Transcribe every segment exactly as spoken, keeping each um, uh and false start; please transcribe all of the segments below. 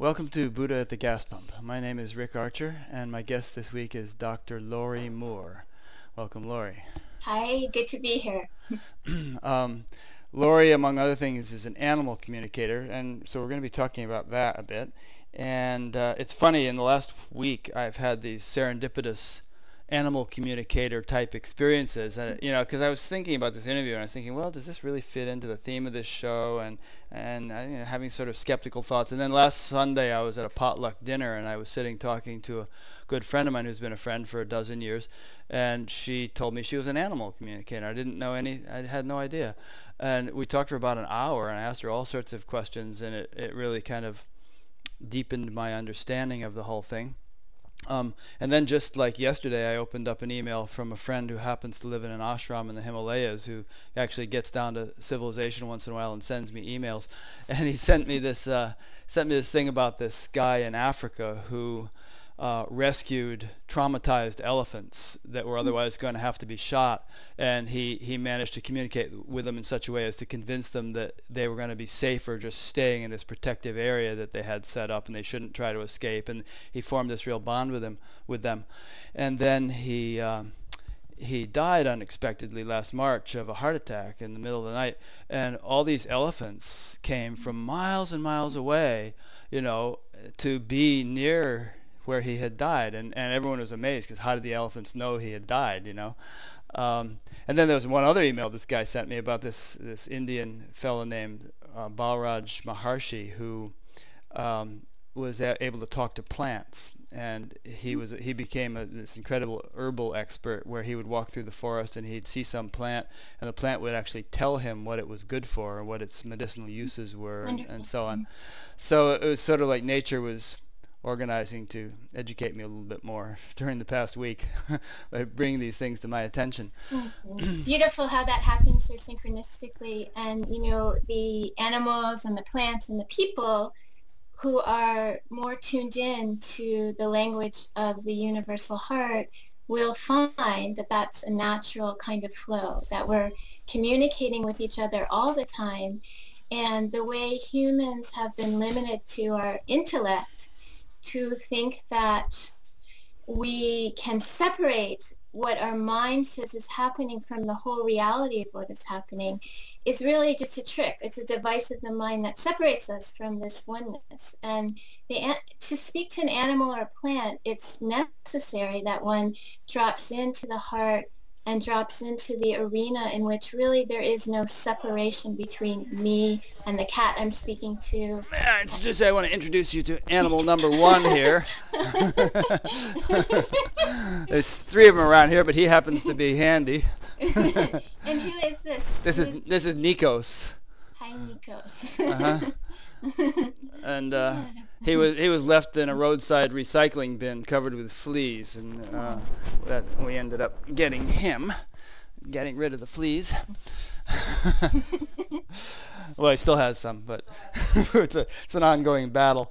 Welcome to Buddha at the Gas Pump. My name is Rick Archer, and my guest this week is Doctor Laurie Moore. Welcome, Laurie. Hi, good to be here. um, Laurie, among other things, is an animal communicator, and so we're going to be talking about that a bit. And uh, it's funny, in the last week, I've had these serendipitous animal communicator type experiences, and you know, because I was thinking about this interview, and I was thinking, well, does this really fit into the theme of this show? And and you know, having sort of skeptical thoughts. And then last Sunday, I was at a potluck dinner, and I was sitting talking to a good friend of mine who's been a friend for a dozen years, and she told me she was an animal communicator. I didn't know any. I had no idea. And we talked for about an hour, and I asked her all sorts of questions, and it it really kind of deepened my understanding of the whole thing. Um, and then just like yesterday, I opened up an email from a friend who happens to live in an ashram in the Himalayas, who actually gets down to civilization once in a while and sends me emails. And he sent me this uh, sent me this thing about this guy in Africa who uh, rescued traumatized elephants that were otherwise going to have to be shot, and he he managed to communicate with them in such a way as to convince them that they were going to be safer just staying in this protective area that they had set up, and they shouldn't try to escape. And he formed this real bond with them with them and then he um, he died unexpectedly last March of a heart attack in the middle of the night, and all these elephants came from miles and miles away, you know, to be near where he had died, and, and everyone was amazed, because how did the elephants know he had died, you know? Um, and then there was one other email this guy sent me about this, this Indian fellow named uh, Balraj Maharshi, who um, was a able to talk to plants, and he was he became a, this incredible herbal expert, where he would walk through the forest and he'd see some plant, and the plant would actually tell him what it was good for and what its medicinal uses were, and, and so on. So it was sort of like nature was organizing to educate me a little bit more during the past week by bringing these things to my attention. Mm-hmm. Beautiful how that happens so synchronistically, and you know, the animals and the plants and the people who are more tuned in to the language of the universal heart will find that that's a natural kind of flow, that we're communicating with each other all the time. And the way humans have been limited to our intellect to think that we can separate what our mind says is happening from the whole reality of what is happening is really just a trick. It's a device of the mind that separates us from this oneness. And the, to speak to an animal or a plant, it's necessary that one drops into the heart and drops into the arena in which really there is no separation between me and the cat I'm speaking to. It's just I want to introduce you to animal number one here. There's three of them around here, but he happens to be handy. And who is this? This is, is this is Nikos. Hi, Nikos. Uh-huh. And uh, he was he was left in a roadside recycling bin covered with fleas, and uh, that we ended up getting him, getting rid of the fleas. Well, he still has some, but it's a it's an ongoing battle.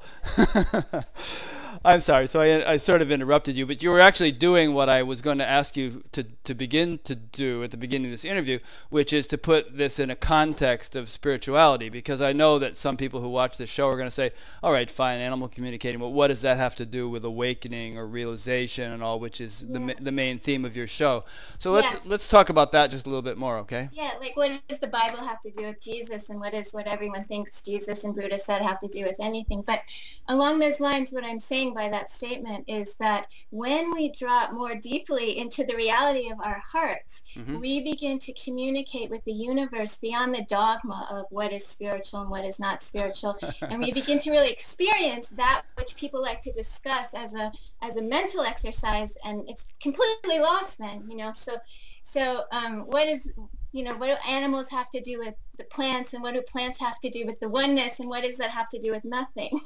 I'm sorry, so I, I sort of interrupted you, but you were actually doing what I was going to ask you to, to begin to do at the beginning of this interview, which is to put this in a context of spirituality, because I know that some people who watch this show are going to say, all right, fine, animal communicating, but what does that have to do with awakening or realization and all, which is yeah. the, the main theme of your show. So let's, yes. let's talk about that just a little bit more, okay? Yeah, like what does the Bible have to do with Jesus, and what is what everyone thinks Jesus and Buddha said have to do with anything? But along those lines, what I'm saying by that statement is that when we drop more deeply into the reality of our hearts, mm-hmm. we begin to communicate with the universe beyond the dogma of what is spiritual and what is not spiritual, and we begin to really experience that which people like to discuss as a as a mental exercise, and it's completely lost then, you know. So so um, what is you know, what do animals have to do with the plants, and what do plants have to do with the oneness, and what does that have to do with nothing?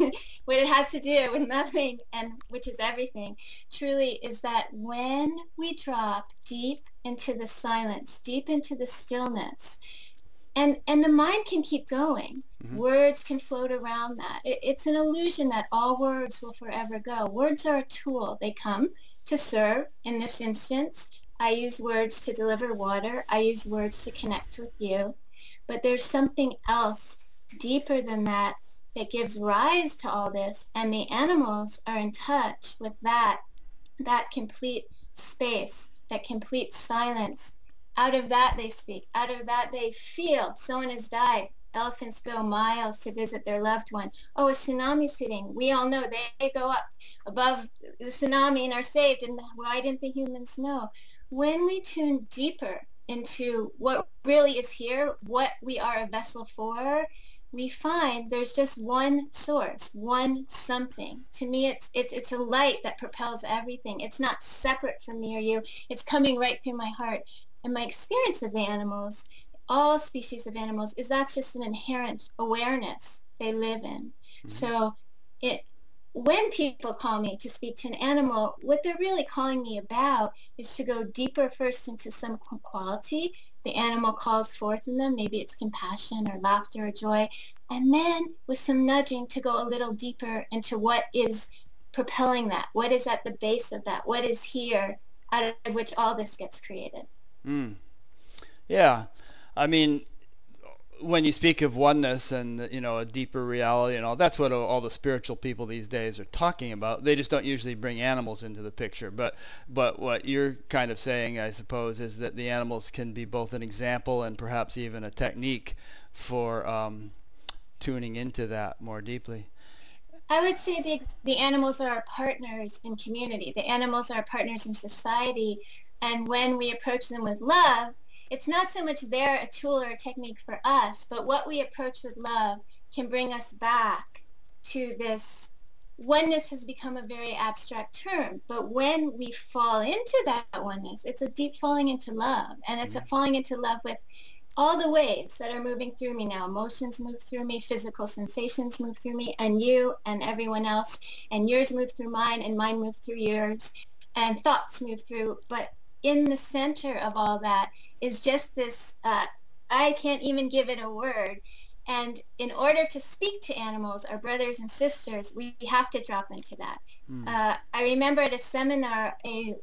What it has to do with nothing, and which is everything, truly is that when we drop deep into the silence, deep into the stillness, and, and the mind can keep going. Mm-hmm. Words can float around that. It, it's an illusion that all words will forever go. Words are a tool. They come to serve in this instance. I use words to deliver water. I use words to connect with you. But there's something else deeper than that that gives rise to all this, and the animals are in touch with that, that complete space, that complete silence. Out of that they speak, out of that they feel. Someone has died. Elephants go miles to visit their loved one. Oh, a tsunami's hitting. We all know they go up above the tsunami and are saved. And why didn't the humans know? When we tune deeper into what really is here, what we are a vessel for, we find there's just one source, one something. To me, it's, it's, it's a light that propels everything. It's not separate from me or you. It's coming right through my heart. And my experience of the animals, all species of animals, is that's just an inherent awareness they live in. Mm-hmm. So it, when people call me to speak to an animal, what they're really calling me about is to go deeper first into some quality the animal calls forth in them. Maybe it's compassion or laughter or joy. And then with some nudging to go a little deeper into what is propelling that, what is at the base of that, what is here out of which all this gets created. Mm. Yeah. I mean, when you speak of oneness and, you know, a deeper reality and all, that's what all the spiritual people these days are talking about. They just don't usually bring animals into the picture. But, but what you're kind of saying, I suppose, is that the animals can be both an example and perhaps even a technique for um, tuning into that more deeply. I would say the, the animals are our partners in community. The animals are our partners in society. And when we approach them with love, it's not so much they're a tool or a technique for us, but what we approach with love can bring us back to this. Oneness has become a very abstract term, but when we fall into that oneness, it's a deep falling into love, and it's mm-hmm. a falling into love with all the waves that are moving through me now. Emotions move through me, physical sensations move through me, and you and everyone else, and yours move through mine, and mine move through yours, and thoughts move through, but in the center of all that is just this, uh, I can't even give it a word. And in order to speak to animals, our brothers and sisters, we have to drop into that. Mm. Uh, I remember at a seminar, a,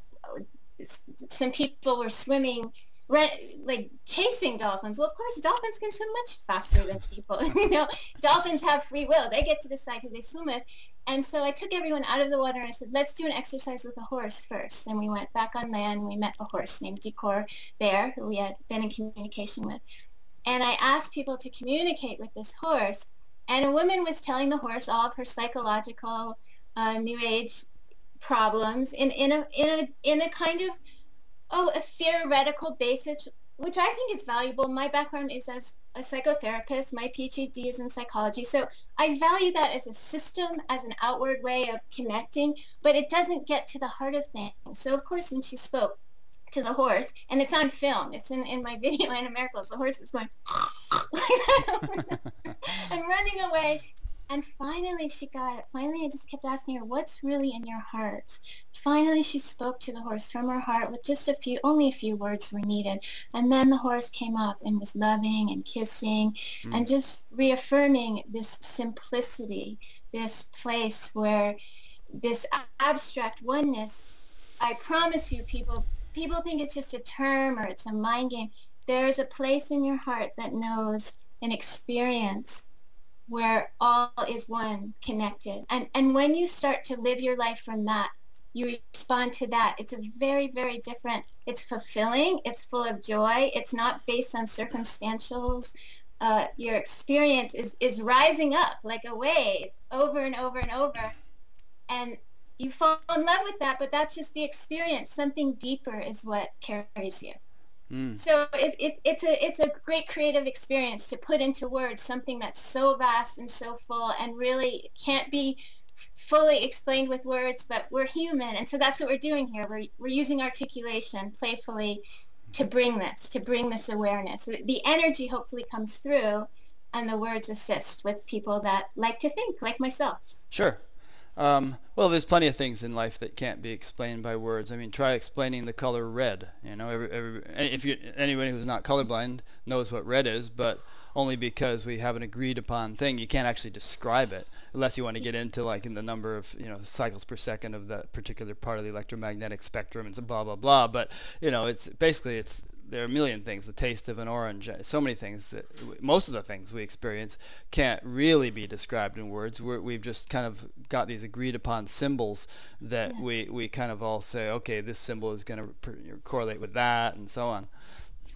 some people were swimming, like chasing dolphins. Well, of course, dolphins can swim much faster than people. You know, dolphins have free will. They get to decide who they swim with. And so I took everyone out of the water and I said, let's do an exercise with a horse first. And we went back on land and we met a horse named Decor there, who we had been in communication with. And I asked people to communicate with this horse. And a woman was telling the horse all of her psychological uh, New Age problems in, in, a, in, a, in a kind of, oh, a theoretical basis, which I think is valuable. My background is as a psychotherapist. My P H D is in psychology. So I value that as a system, as an outward way of connecting, but it doesn't get to the heart of things. So of course, when she spoke to the horse, and it's on film, it's in, in my video, Anna Miracles, the horse is going and running away. And finally she got it. Finally, I just kept asking her, what's really in your heart? Finally, she spoke to the horse from her heart with just a few, only a few words were needed. And then the horse came up and was loving and kissing mm. and just reaffirming this simplicity, this place where this abstract oneness, I promise you people, people think it's just a term or it's a mind game. There is a place in your heart that knows an experience where all is one, connected. And, and when you start to live your life from that, you respond to that. It's a very, very different, it's fulfilling, it's full of joy, it's not based on circumstantials. Uh, your experience is, is rising up like a wave over and over and over. And you fall in love with that, but that's just the experience. Something deeper is what carries you. Mm. So it, it, it's a it's a great creative experience to put into words something that's so vast and so full and really can't be fully explained with words, but we're human, and so that's what we're doing here. We're, we're using articulation playfully to bring this, to bring this awareness. The energy hopefully comes through, and the words assist with people that like to think, like myself. Sure. Um, well, there's plenty of things in life that can't be explained by words. I mean, try explaining the color red. You know, every, every, if you, anybody who's not colorblind knows what red is, but only because we have an agreed upon thing. You can't actually describe it unless you want to get into like in the number of, you know, cycles per second of that particular part of the electromagnetic spectrum and so blah, blah, blah. But, you know, it's basically it's there are a million things, the taste of an orange, so many things that w most of the things we experience can't really be described in words. We're, we've just kind of got these agreed upon symbols that yeah. we, we kind of all say, okay, this symbol is going to correlate with that and so on.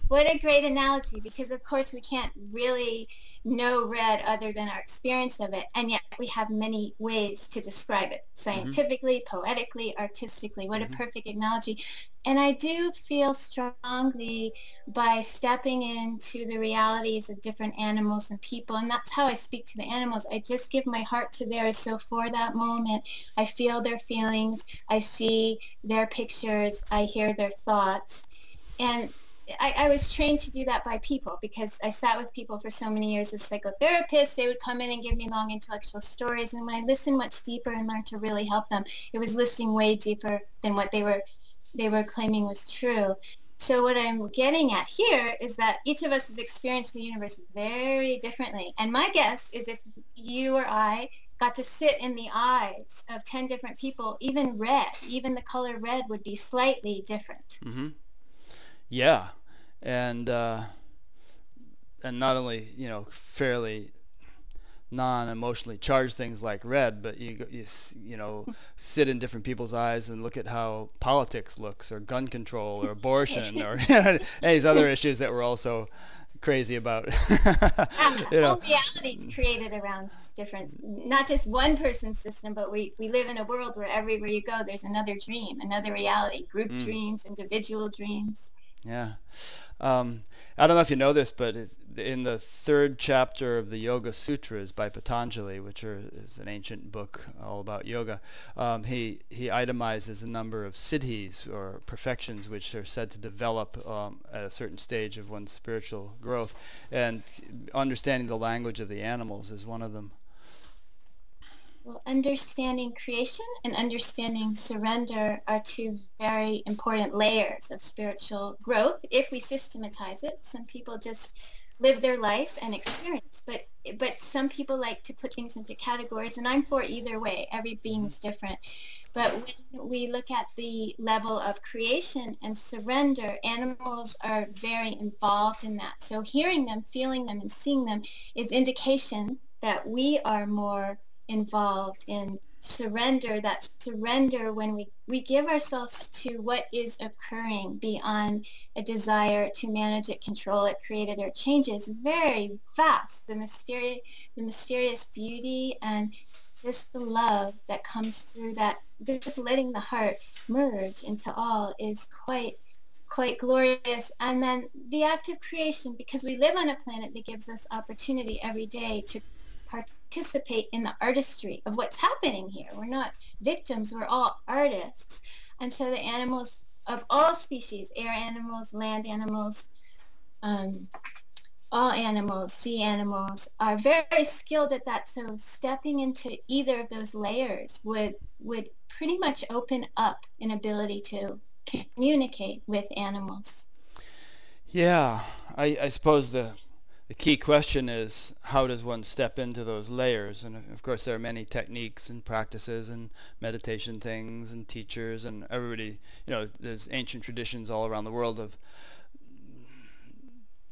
What a great analogy, because of course we can't really know red other than our experience of it, and yet we have many ways to describe it, scientifically, mm-hmm. poetically, artistically. What mm-hmm. a perfect analogy. And I do feel strongly by stepping into the realities of different animals and people, and that's how I speak to the animals. I just give my heart to theirs, so for that moment, I feel their feelings, I see their pictures, I hear their thoughts, and I, I was trained to do that by people because I sat with people for so many years as psychotherapists. They would come in and give me long intellectual stories, and when I listened much deeper and learned to really help them, it was listening way deeper than what they were they were claiming was true. So what I'm getting at here is that each of us has experienced the universe very differently, and my guess is if you or I got to sit in the eyes of ten different people, even red, even the color red would be slightly different. Mm-hmm. Yeah, and uh, and not only, you know, fairly non-emotionally charged things like red, but you you you know sit in different people's eyes and look at how politics looks, or gun control, or abortion, or these other issues that we're also crazy about. Yeah, you know. Whole reality's created around different, not just one person's system, but we, we live in a world where everywhere you go, there's another dream, another reality, group mm. dreams, individual dreams. Yeah. Um, I don't know if you know this, but it, in the third chapter of the Yoga Sutras by Patanjali, which are, is an ancient book all about yoga, um, he, he itemizes a number of siddhis, or perfections, which are said to develop um, at a certain stage of one's spiritual growth. And understanding the language of the animals is one of them. Well, understanding creation and understanding surrender are two very important layers of spiritual growth if we systematize it. Some people just live their life and experience, but but some people like to put things into categories, and I'm for either way. Every being is different. But when we look at the level of creation and surrender, animals are very involved in that. So hearing them, feeling them, and seeing them is indication that we are more involved in surrender, that surrender when we, we give ourselves to what is occurring beyond a desire to manage it, control it, create it, or change it, is very vast. The mysterious, the mysterious beauty and just the love that comes through that, just letting the heart merge into all is quite quite glorious. And then the act of creation, because we live on a planet that gives us opportunity every day to participate in the artistry of what's happening here. We're not victims, we're all artists. And so the animals of all species, air animals, land animals, um, all animals, sea animals, are very skilled at that. So stepping into either of those layers would, would pretty much open up an ability to communicate with animals. Yeah, I, I suppose the The key question is, how does one step into those layers? And of course there are many techniques and practices and meditation things and teachers, and everybody, you know, there's ancient traditions all around the world of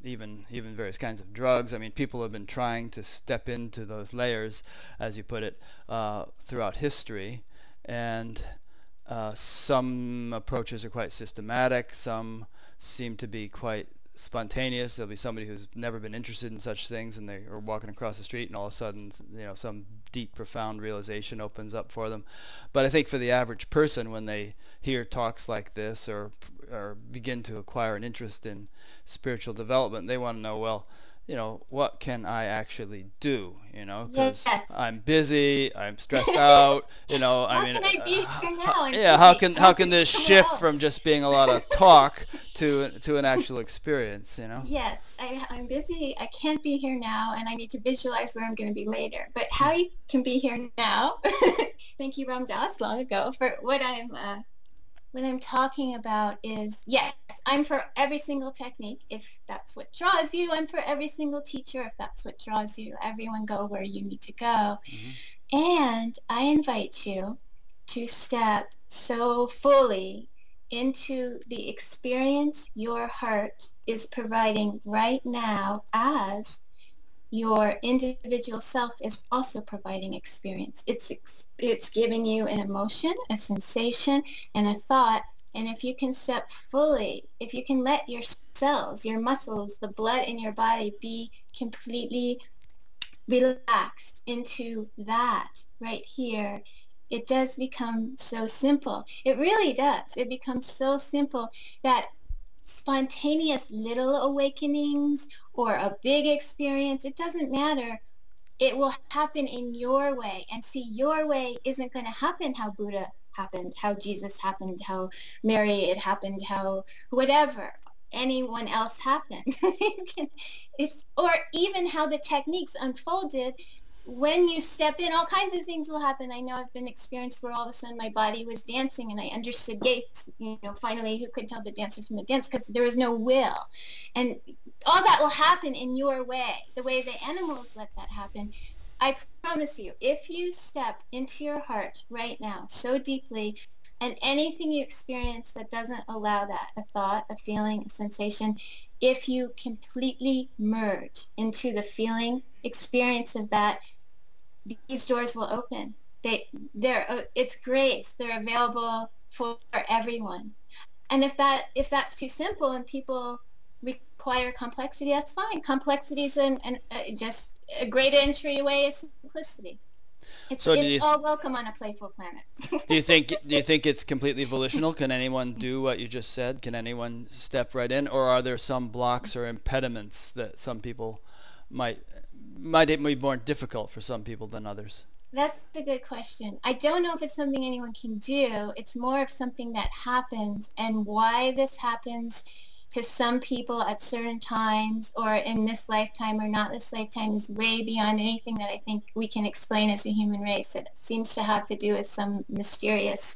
even even various kinds of drugs. I mean, people have been trying to step into those layers, as you put it, uh, throughout history, and uh, some approaches are quite systematic, some seem to be quite spontaneous. There'll be somebody who's never been interested in such things, and they are walking across the street, and all of a sudden, you know, some deep, profound realization opens up for them. But I think for the average person, when they hear talks like this, or or begin to acquire an interest in spiritual development, they want to know, well, you know, what can I actually do? You know, because yes. I'm busy, I'm stressed out. You know, I how mean, can I be uh, here now? I'm yeah, busy. how can how, how can this shift else? from just being a lot of talk to to an actual experience? You know. Yes, I, I'm busy. I can't be here now, and I need to visualize where I'm going to be later. But how you can be here now? Thank you, Ram Dass, long ago, for what I'm. Uh, What I'm talking about is, yes, I'm for every single technique if that's what draws you. I'm for every single teacher if that's what draws you. Everyone go where you need to go. Mm-hmm. And I invite you to step so fully into the experience your heart is providing right now, as your individual self is also providing experience. It's, it's giving you an emotion, a sensation, and a thought. And if you can step fully, if you can let your cells, your muscles, the blood in your body be completely relaxed into that right here, it does become so simple. It really does. It becomes so simple that spontaneous little awakenings or a big experience, it doesn't matter. It will happen in your way. And see, your way isn't going to happen how Buddha happened, how Jesus happened, how Mary it happened, how whatever anyone else happened. You can, it's, or even how the techniques unfolded. When you step in, all kinds of things will happen. I know I've been experienced where all of a sudden my body was dancing and I understood gates, you know, finally who could tell the dancer from the dance because there was no will. And all that will happen in your way, the way the animals let that happen. I promise you, if you step into your heart right now so deeply, and anything you experience that doesn't allow that, a thought, a feeling, a sensation, if you completely merge into the feeling experience of that, these doors will open. They, they're, it's grace. They're available for everyone. And if that, if that's too simple and people require complexity, that's fine. Complexity is an, an, uh, just a great entryway is simplicity. It's, so it's all welcome on a playful planet. do you think? Do you think it's completely volitional? Can anyone do what you just said? Can anyone step right in, or are there some blocks or impediments that some people might? Might it be more difficult for some people than others? That's a good question. I don't know if it's something anyone can do. It's more of something that happens, and why this happens to some people at certain times or in this lifetime or not this lifetime is way beyond anything that I think we can explain as a human race. It seems to have to do with some mysterious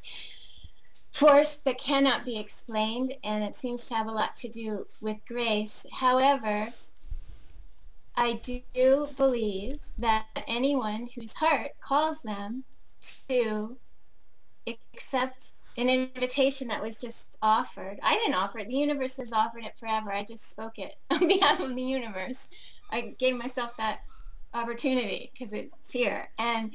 force that cannot be explained, and it seems to have a lot to do with grace. However, I do believe that anyone whose heart calls them to accept an invitation that was just offered. I didn't offer it. The universe has offered it forever. I just spoke it on behalf of the universe. I gave myself that opportunity because it's here. And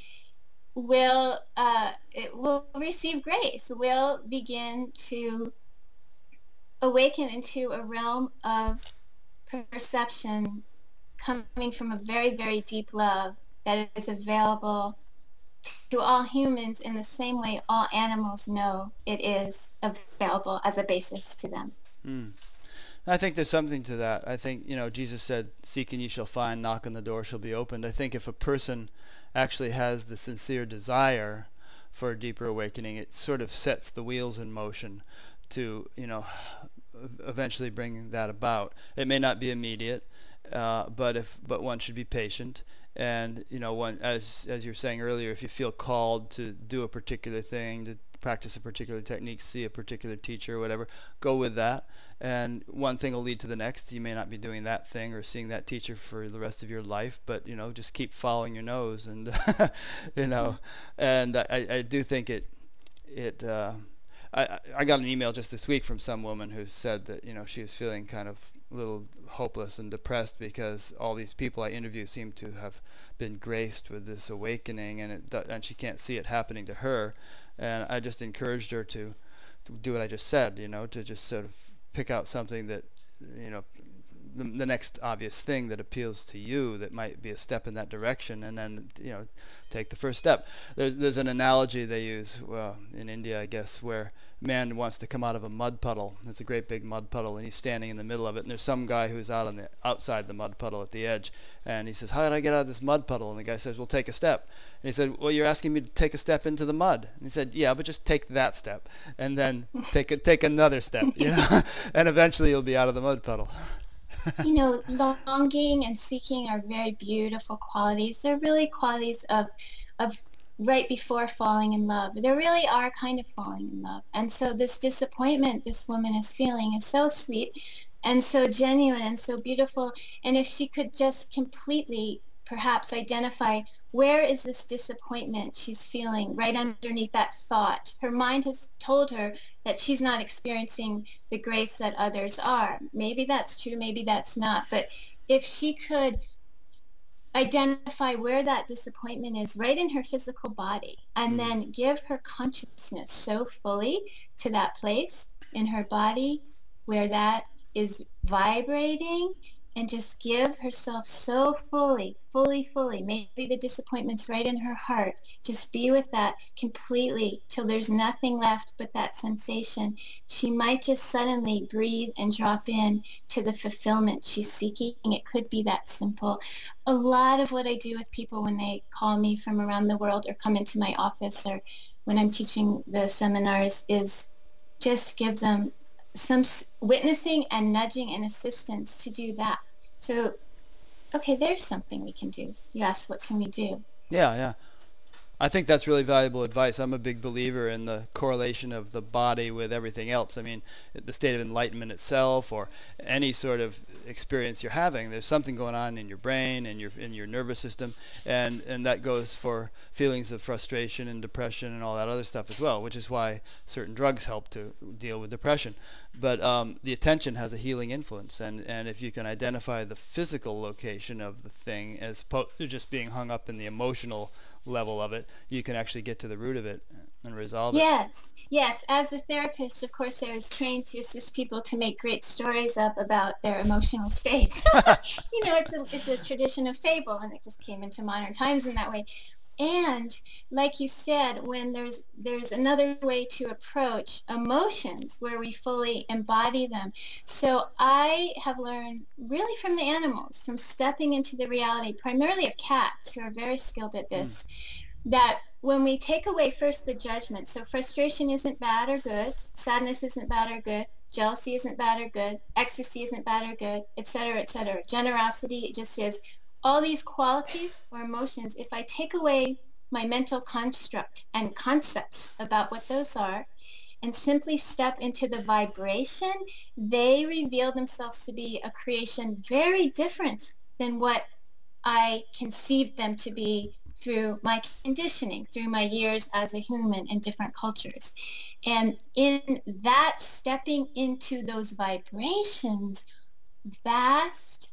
will, uh, it will receive grace, will begin to awaken into a realm of perception coming from a very, very deep love that is available to all humans in the same way all animals know it is available as a basis to them. Mm. I think there's something to that. I think, you know, Jesus said, seek and ye shall find, knock on the door shall be opened. I think if a person actually has the sincere desire for a deeper awakening, it sort of sets the wheels in motion to, you know, eventually bring that about. It may not be immediate. Uh, but if but one should be patient, and you know, one as as you're saying earlier, if you feel called to do a particular thing, to practice a particular technique, see a particular teacher or whatever, go with that, and one thing will lead to the next. You may not be doing that thing or seeing that teacher for the rest of your life, but you know, just keep following your nose, and you know, and I, I do think it it uh, I I got an email just this week from some woman who said that, you know, she was feeling kind of a little hopeless and depressed because all these people I interview seem to have been graced with this awakening, and it, and she can't see it happening to her. And I just encouraged her to, to do what I just said, you know, to just sort of pick out something that, you know, the, the next obvious thing that appeals to you that might be a step in that direction, and then, you know, take the first step. There's there's an analogy they use well, in India, I guess, where man wants to come out of a mud puddle. It's a great big mud puddle, and he's standing in the middle of it, and there's some guy who's out on the outside the mud puddle at the edge, and he says, how did I get out of this mud puddle? And the guy says, well, take a step. And he said, well, you're asking me to take a step into the mud. And he said, yeah, but just take that step, and then take a, take another step, you know? And eventually you'll be out of the mud puddle. You know, longing and seeking are very beautiful qualities. They're really qualities of of right before falling in love. They really are kind of falling in love. And so this disappointment this woman is feeling is so sweet and so genuine and so beautiful. And if she could just completely perhaps identify where is this disappointment she's feeling right underneath that thought. Her mind has told her that she's not experiencing the grace that others are. Maybe that's true, maybe that's not. But if she could identify where that disappointment is right in her physical body, and then give her consciousness so fully to that place in her body where that is vibrating, and just give herself so fully, fully, fully. Maybe the disappointment's right in her heart. Just be with that completely till there's nothing left but that sensation. She might just suddenly breathe and drop in to the fulfillment she's seeking. It could be that simple. A lot of what I do with people when they call me from around the world or come into my office or when I'm teaching the seminars is just give them some witnessing and nudging and assistance to do that. So, okay, there's something we can do. You ask, what can we do? Yeah, yeah. I think that's really valuable advice. I'm a big believer in the correlation of the body with everything else. I mean, the state of enlightenment itself or any sort of experience you're having, there's something going on in your brain and your in your nervous system, and, and that goes for feelings of frustration and depression and all that other stuff as well, which is why certain drugs help to deal with depression. But um, the attention has a healing influence, and, and if you can identify the physical location of the thing as opposed to just being hung up in the emotional level of it, you can actually get to the root of it and resolve yes. it. Yes, yes. As a therapist, of course, I was trained to assist people to make great stories up about their emotional states. You know, it's a, it's a tradition of fable, and it just came into modern times in that way. And like you said, when there's there's another way to approach emotions where we fully embody them. So I have learned really from the animals, from stepping into the reality, primarily of cats, who are very skilled at this, mm. that when we take away first the judgment, so frustration isn't bad or good, sadness isn't bad or good, jealousy isn't bad or good, ecstasy isn't bad or good, et cetera, et cetera. Generosity, it just is. All these qualities or emotions, if I take away my mental construct and concepts about what those are and simply step into the vibration, they reveal themselves to be a creation very different than what I conceived them to be through my conditioning, through my years as a human in different cultures. And in that stepping into those vibrations, vast,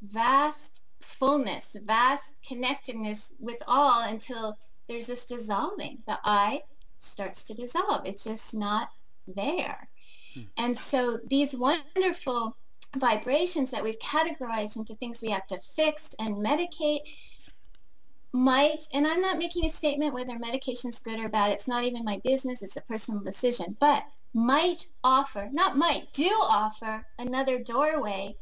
vast, fullness, vast connectedness with all, until there's this dissolving. The I starts to dissolve. It's just not there. Hmm. And so these wonderful vibrations that we've categorized into things we have to fix and medicate might, and I'm not making a statement whether medication's good or bad. It's not even my business. It's a personal decision. But might offer, not might, do offer another doorway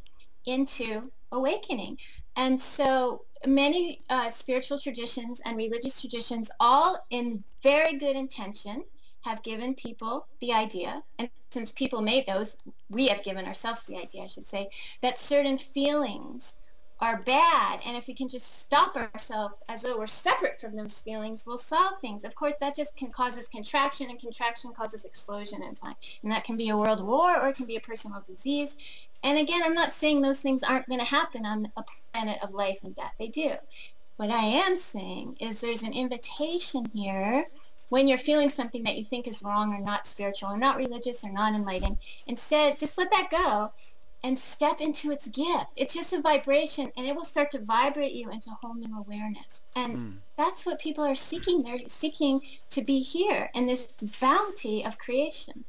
into awakening. And so many uh, spiritual traditions and religious traditions, all in very good intention, have given people the idea, and since people made those, we have given ourselves the idea, I should say, that certain feelings are bad, and if we can just stop ourselves as though we're separate from those feelings, we'll solve things. Of course, that just can causes contraction, and contraction causes explosion in time, and that can be a world war, or it can be a personal disease. And again, I'm not saying those things aren't going to happen on a planet of life and death. They do. What I am saying is there's an invitation here when you're feeling something that you think is wrong or not spiritual or not religious or not enlightened. Instead, just let that go and step into its gift. It's just a vibration, and it will start to vibrate you into a whole new awareness. And mm. that's what people are seeking. They're seeking to be here in this bounty of creation.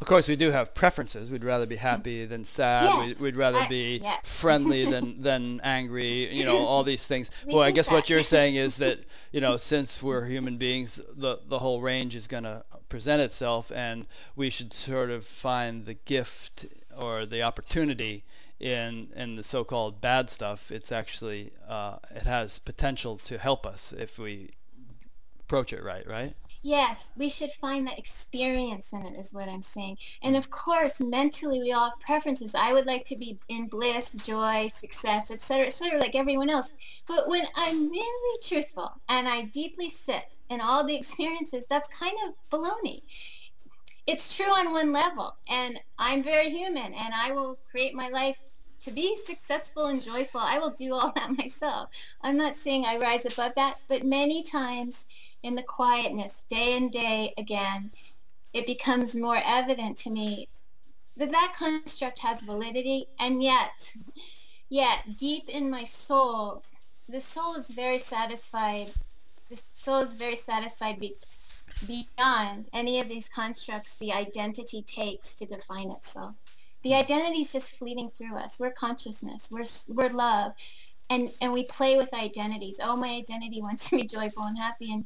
Of course, we do have preferences. We'd rather be happy than sad. Yes, we'd, we'd rather I, be yes. friendly than, than angry, you know, all these things. Well, I guess that. What you're saying is that, you know, since we're human beings, the, the whole range is going to present itself, and we should sort of find the gift or the opportunity in, in the so-called bad stuff. It's actually, uh, it has potential to help us if we approach it right, right? Yes, we should find that experience in it is what I'm saying. And of course, mentally, we all have preferences. I would like to be in bliss, joy, success, et cetera, et cetera, like everyone else. But when I'm really truthful and I deeply sit in all the experiences, that's kind of baloney. It's true on one level, and I'm very human, and I will create my life to be successful and joyful, I will do all that myself. I'm not saying I rise above that, but many times in the quietness, day and day again, it becomes more evident to me that that construct has validity, and yet, yet deep in my soul, the soul is very satisfied. The soul is very satisfied be beyond any of these constructs the identity takes to define itself. The identity is just fleeting through us. We're consciousness. We're we're love, and and we play with identities. Oh, my identity wants to be joyful and happy, and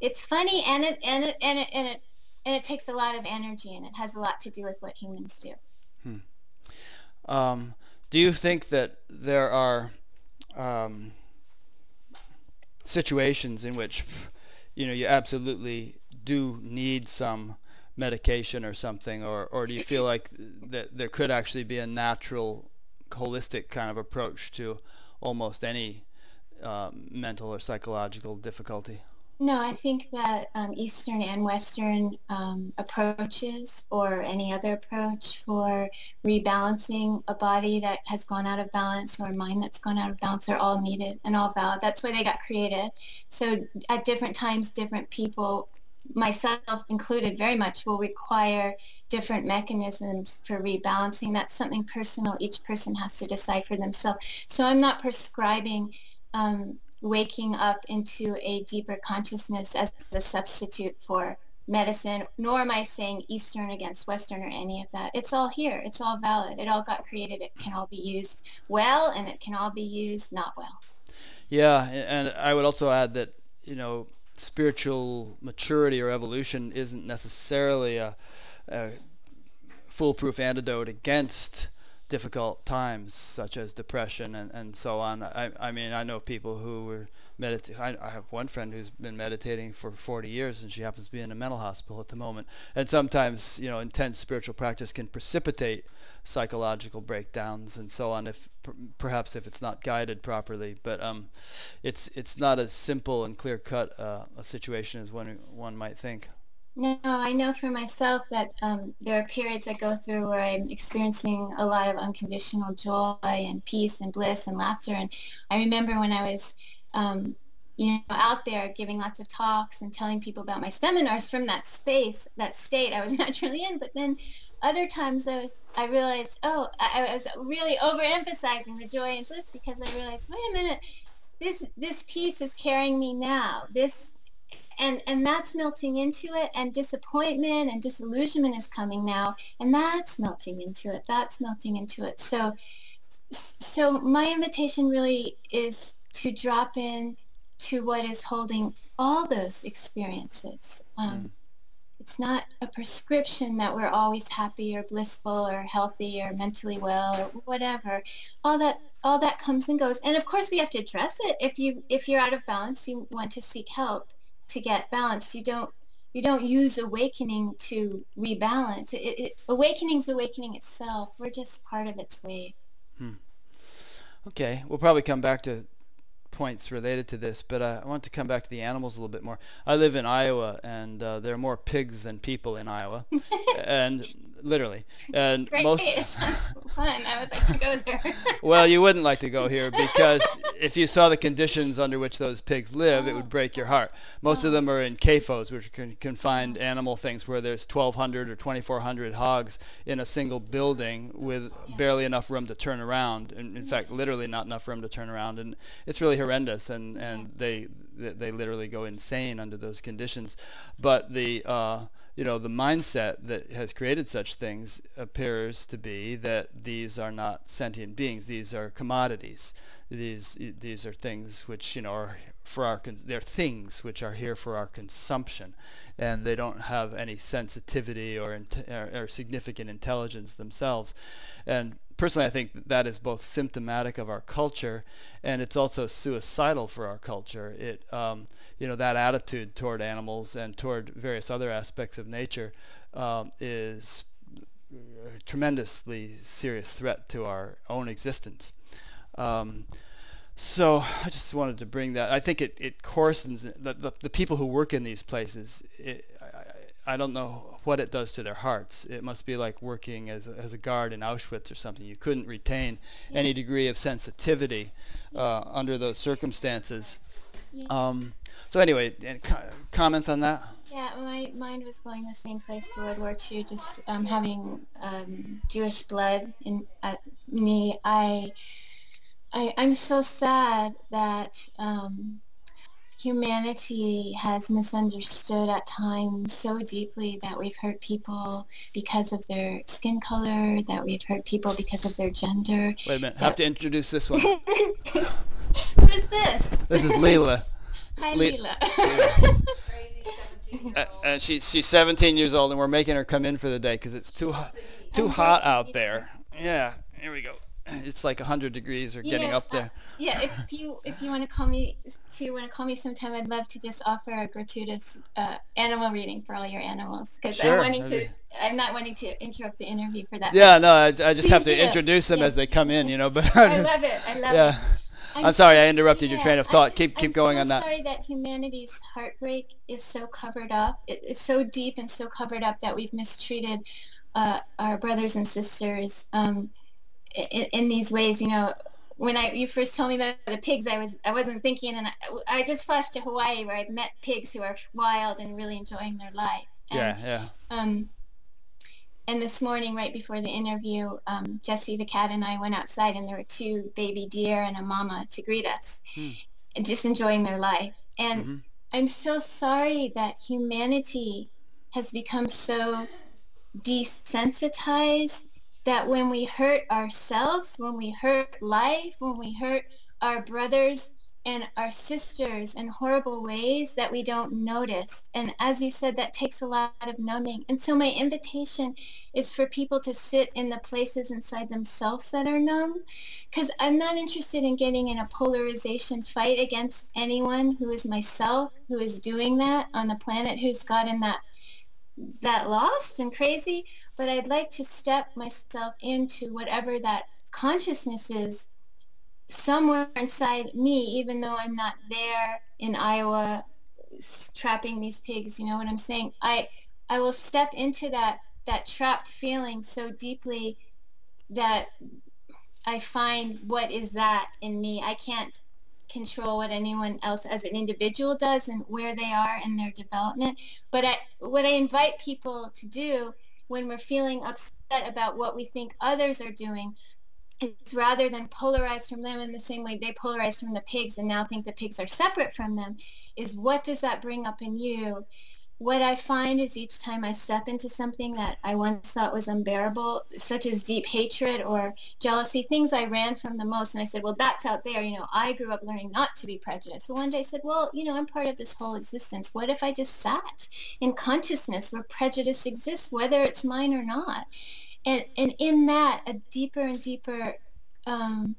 it's funny, and it and it and it and it and it takes a lot of energy, and it has a lot to do with what humans do. Hmm. Um, do you think that there are um, situations in which, you know, you absolutely do need some medication or something, or or do you feel like that there could actually be a natural, holistic kind of approach to almost any uh, mental or psychological difficulty? No, I think that um, Eastern and Western um, approaches, or any other approach for rebalancing a body that has gone out of balance or a mind that's gone out of balance, are all needed and all valid. That's why they got created. So at different times, different people, myself included very much, will require different mechanisms for rebalancing. That's something personal. Each person has to decide for themselves. So I'm not prescribing um, waking up into a deeper consciousness as a substitute for medicine, nor am I saying Eastern against Western or any of that. It's all here. It's all valid. It all got created. It can all be used well, and it can all be used not well. Yeah, and I would also add that, you know, spiritual maturity or evolution isn't necessarily a, a foolproof antidote against difficult times such as depression and, and so on. I, I mean, I know people who were meditating. I have one friend who's been meditating for forty years, and she happens to be in a mental hospital at the moment. And sometimes, you know, intense spiritual practice can precipitate psychological breakdowns and so on, if per, perhaps if it's not guided properly. But um, it's it's not as simple and clear-cut uh, a situation as one one might think. No, I know for myself that um, there are periods I go through where I'm experiencing a lot of unconditional joy and peace and bliss and laughter. And I remember when I was, um, you know, out there giving lots of talks and telling people about my seminars from that space, that state I was naturally in. But then other times I, I realized, oh, I, I was really overemphasizing the joy and bliss, because I realized, wait a minute, this this peace is carrying me now. This And, and that's melting into it, and disappointment and disillusionment is coming now, and that's melting into it, that's melting into it. So, so my invitation really is to drop in to what is holding all those experiences. Um, mm. It's not a prescription that we're always happy or blissful or healthy or mentally well or whatever. All that, all that comes and goes. And of course we have to address it. If you, if you're out of balance, you want to seek help to get balance. You don't you don't use awakening to rebalance. It, it, awakening's awakening itself. We're just part of its wave. Hmm. Okay, we'll probably come back to points related to this, but uh, I want to come back to the animals a little bit more. I live in Iowa, and uh, there are more pigs than people in Iowa, and literally. And Great most. It sounds fun. I would like to go there. Well, you wouldn't like to go here, because if you saw the conditions under which those pigs live, oh. It would break your heart. Most oh. of them are in C A F Os, which are confined animal things, where there's twelve hundred or twenty-four hundred hogs in a single building with yeah. barely enough room to turn around, and in yeah. fact, literally not enough room to turn around, and it's really horrendous, and and they they literally go insane under those conditions. But the uh, you know, the mindset that has created such things appears to be that these are not sentient beings; these are commodities. These these are things which, you know, are for our cons they're things which are here for our consumption, and they don't have any sensitivity or int or, or significant intelligence themselves. And personally, I think that, that is both symptomatic of our culture, and it's also suicidal for our culture. It, um, you know, that attitude toward animals and toward various other aspects of nature um, is a tremendously serious threat to our own existence. Um, so I just wanted to bring that. I think it, it coarsens the, the, the people who work in these places. It, I don't know what it does to their hearts. It must be like working as a, as a guard in Auschwitz or something. You couldn't retain yeah. any degree of sensitivity yeah. uh, under those circumstances. Yeah. Um, so anyway, any co comments on that? Yeah, my mind was going the same place to World War Two, just um, having um, Jewish blood in uh, me. I, I, I'm so sad that um, humanity has misunderstood at times so deeply that we've hurt people because of their skin color, that we've hurt people because of their gender. Wait a minute, I have to introduce this one. Who is this? This is Lila. Hi, Le Lila. Lila. Uh, and she, she's seventeen years old, and we're making her come in for the day because it's too hot, too hot out there. Yeah, here we go. It's like one hundred degrees or getting yeah, up there. Uh, yeah, if you if you want to call me, if you want to call me sometime, I'd love to just offer a gratuitous uh, animal reading for all your animals because sure, I'm wanting maybe. to. I'm not wanting to interrupt the interview for that. Yeah, much. no, I, I just Please have to do. introduce them yeah. as they come in, you know. But I love it. I love yeah. it. I'm, I'm sorry, so I interrupted yeah, your train of thought. I'm, keep keep I'm going so on that. I'm sorry that humanity's heartbreak is so covered up. It, it's so deep and so covered up that we've mistreated uh, our brothers and sisters um, in, in these ways. You know, when I you first told me about the pigs, I was I wasn't thinking, and I, I just flashed to Hawaii where I've met pigs who are wild and really enjoying their life. And, yeah, yeah. Um, And this morning, right before the interview, um, Jesse the cat and I went outside, and there were two baby deer and a mama to greet us, hmm. and just enjoying their life. And mm-hmm. I'm so sorry that humanity has become so desensitized that when we hurt ourselves, when we hurt life, when we hurt our brothers and our sisters in horrible ways, that we don't notice. And as you said, that takes a lot of numbing. And so my invitation is for people to sit in the places inside themselves that are numb, because I'm not interested in getting in a polarization fight against anyone who is myself, who is doing that on the planet, who's gotten that that lost and crazy. But I'd like to step myself into whatever that consciousness is somewhere inside me, even though I'm not there in Iowa trapping these pigs. You know what I'm saying? I I will step into that that trapped feeling so deeply that I find what is that in me. I can't control what anyone else as an individual does and where they are in their development. But I, what I invite people to do when we're feeling upset about what we think others are doing, it's rather than polarize from them in the same way they polarize from the pigs and now think the pigs are separate from them, is what does that bring up in you? What I find is each time I step into something that I once thought was unbearable, such as deep hatred or jealousy, things I ran from the most, and I said, well, that's out there. You know, I grew up learning not to be prejudiced. So one day I said, well, you know, I'm part of this whole existence. What if I just sat in consciousness where prejudice exists, whether it's mine or not? And, and in that, a deeper and deeper um,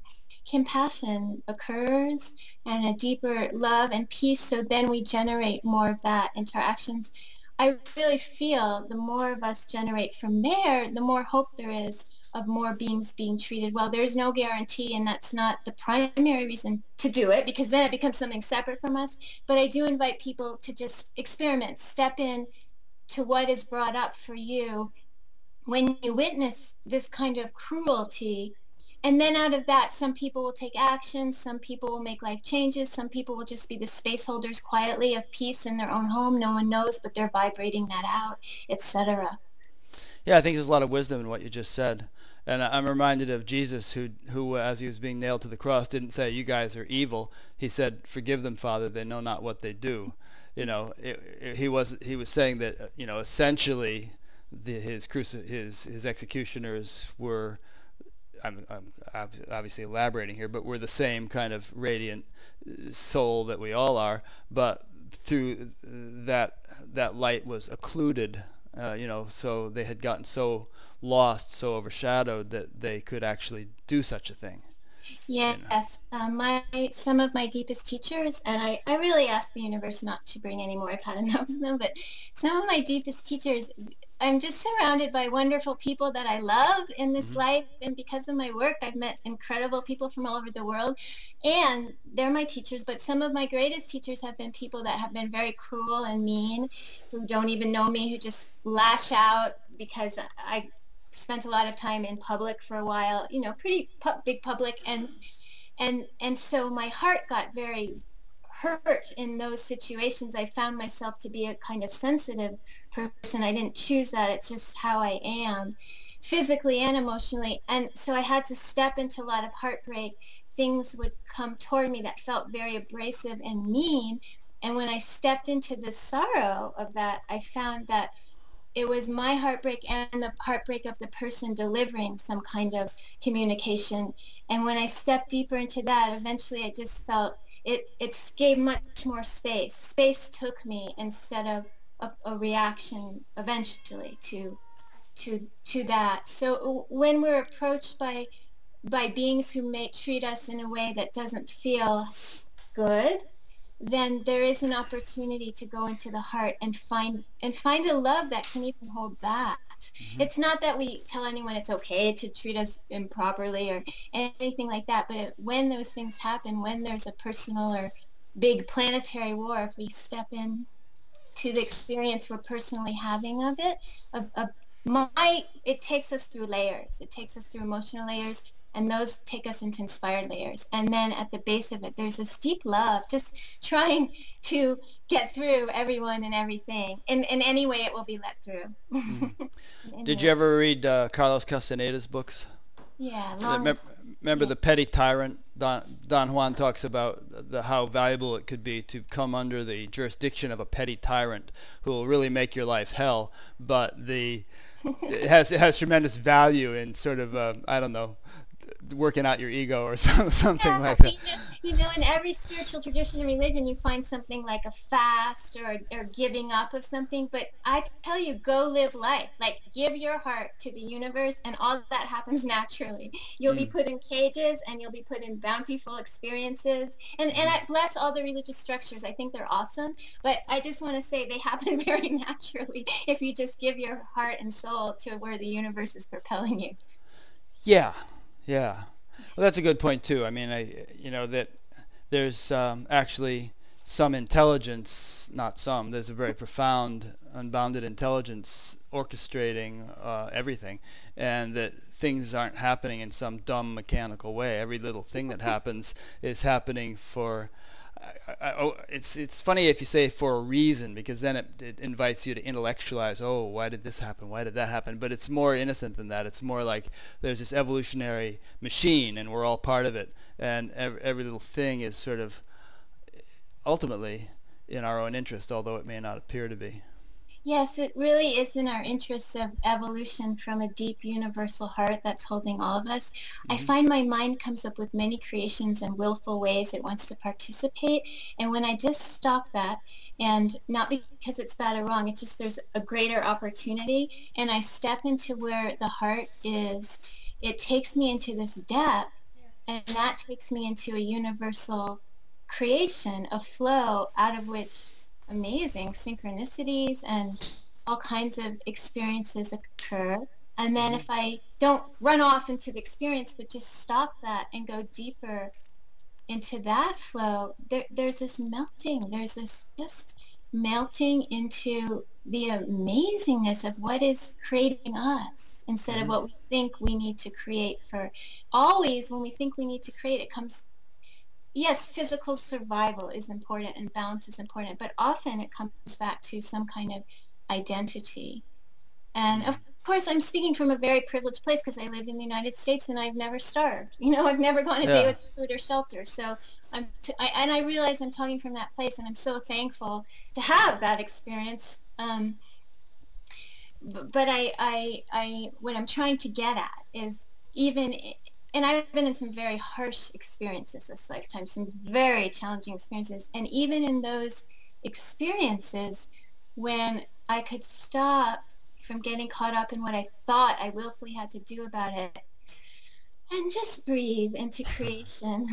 compassion occurs, and a deeper love and peace, so then we generate more of that into our actions. I really feel the more of us generate from there, the more hope there is of more beings being treated well. There's no guarantee, and that's not the primary reason to do it, because then it becomes something separate from us. But I do invite people to just experiment, step in to what is brought up for you when you witness this kind of cruelty. And then out of that, some people will take action, some people will make life changes, some people will just be the space holders quietly of peace in their own home. No one knows, but they're vibrating that out, et cetera. Yeah, I think there's a lot of wisdom in what you just said. And I'm reminded of Jesus, who, who as he was being nailed to the cross, didn't say, you guys are evil. He said, forgive them, Father, they know not what they do. You know, it, it, he, was, he was saying that, you know, essentially, The, his, cruci his his executioners were, I'm, I'm ob obviously elaborating here, but were the same kind of radiant soul that we all are, but through that that light was occluded, uh, you know, so they had gotten so lost, so overshadowed that they could actually do such a thing. Yes, uh, my some of my deepest teachers, and I, I really asked the universe not to bring any more, I've had enough of them, but some of my deepest teachers I'm just surrounded by wonderful people that I love in this mm-hmm. life. And because of my work, I've met incredible people from all over the world. And they're my teachers, but some of my greatest teachers have been people that have been very cruel and mean, who don't even know me, who just lash out because I spent a lot of time in public for a while, you know, pretty pu- big public. And, and, and so my heart got very hurt in those situations. I found myself to be a kind of sensitive person. I didn't choose that. It's just how I am, physically and emotionally. And so I had to step into a lot of heartbreak. Things would come toward me that felt very abrasive and mean. And when I stepped into the sorrow of that, I found that it was my heartbreak and the heartbreak of the person delivering some kind of communication. And when I stepped deeper into that, eventually I just felt It, it gave much more space. Space took me instead of a, a reaction eventually to, to, to that. So when we're approached by, by beings who may treat us in a way that doesn't feel good, then there is an opportunity to go into the heart and find, and find a love that can even hold back. Mm-hmm. It's not that we tell anyone it's okay to treat us improperly or anything like that, but it, when those things happen, when there's a personal or big planetary war, if we step in to the experience we're personally having of it, of, of my, it takes us through layers. It takes us through emotional layers, and those take us into inspired layers. And then at the base of it, there's this deep love, just trying to get through everyone and everything. In, in any way it will be let through. Mm. Anyway. Did you ever read uh, Carlos Castaneda's books? Yeah. Long the, remember yeah. The Petty Tyrant? Don, Don Juan talks about the, how valuable it could be to come under the jurisdiction of a petty tyrant who will really make your life hell, but the, it, has, it has tremendous value in sort of, uh, I don't know, working out your ego or some, something yeah, like that. You know, you know, in every spiritual tradition and religion, you find something like a fast or, or giving up of something. But I tell you, go live life. Like, give your heart to the universe, and all that happens naturally. You'll mm. be put in cages, and you'll be put in bountiful experiences. And, and I bless all the religious structures. I think they're awesome. But I just want to say they happen very naturally if you just give your heart and soul to where the universe is propelling you. Yeah. Yeah, well, that's a good point too. I mean, I you know that there's um, actually some intelligence, not some. There's a very profound, unbounded intelligence orchestrating uh, everything, and that things aren't happening in some dumb mechanical way. Every little thing that happens is happening for. I, I, oh, it's it's funny if you say for a reason, because then it, it invites you to intellectualize. Oh, why did this happen? Why did that happen? But it's more innocent than that. It's more like there's this evolutionary machine, and we're all part of it. And every, every little thing is sort of ultimately in our own interest, although it may not appear to be. Yes, it really is in our interests of evolution from a deep universal heart that's holding all of us. Mm-hmm. I find my mind comes up with many creations and willful ways it wants to participate. And when I just stop that, and not because it's bad or wrong, it's just there's a greater opportunity, and I step into where the heart is, it takes me into this depth, and that takes me into a universal creation, a flow out of which amazing synchronicities and all kinds of experiences occur. And then if I don't run off into the experience, but just stop that and go deeper into that flow, there, there's this melting, there's this just melting into the amazingness of what is creating us instead of what we think we need to create. For always when we think we need to create, it comes. Yes, physical survival is important and balance is important, but often it comes back to some kind of identity. And of course, I'm speaking from a very privileged place because I live in the United States and I've never starved. You know, I've never gone a yeah. day with food or shelter. So I'm, t I, and I realize I'm talking from that place, and I'm so thankful to have that experience. Um, but I, I, I, what I'm trying to get at is even. And I've been in some very harsh experiences this lifetime, some very challenging experiences. And even in those experiences, when I could stop from getting caught up in what I thought I willfully had to do about it and just breathe into creation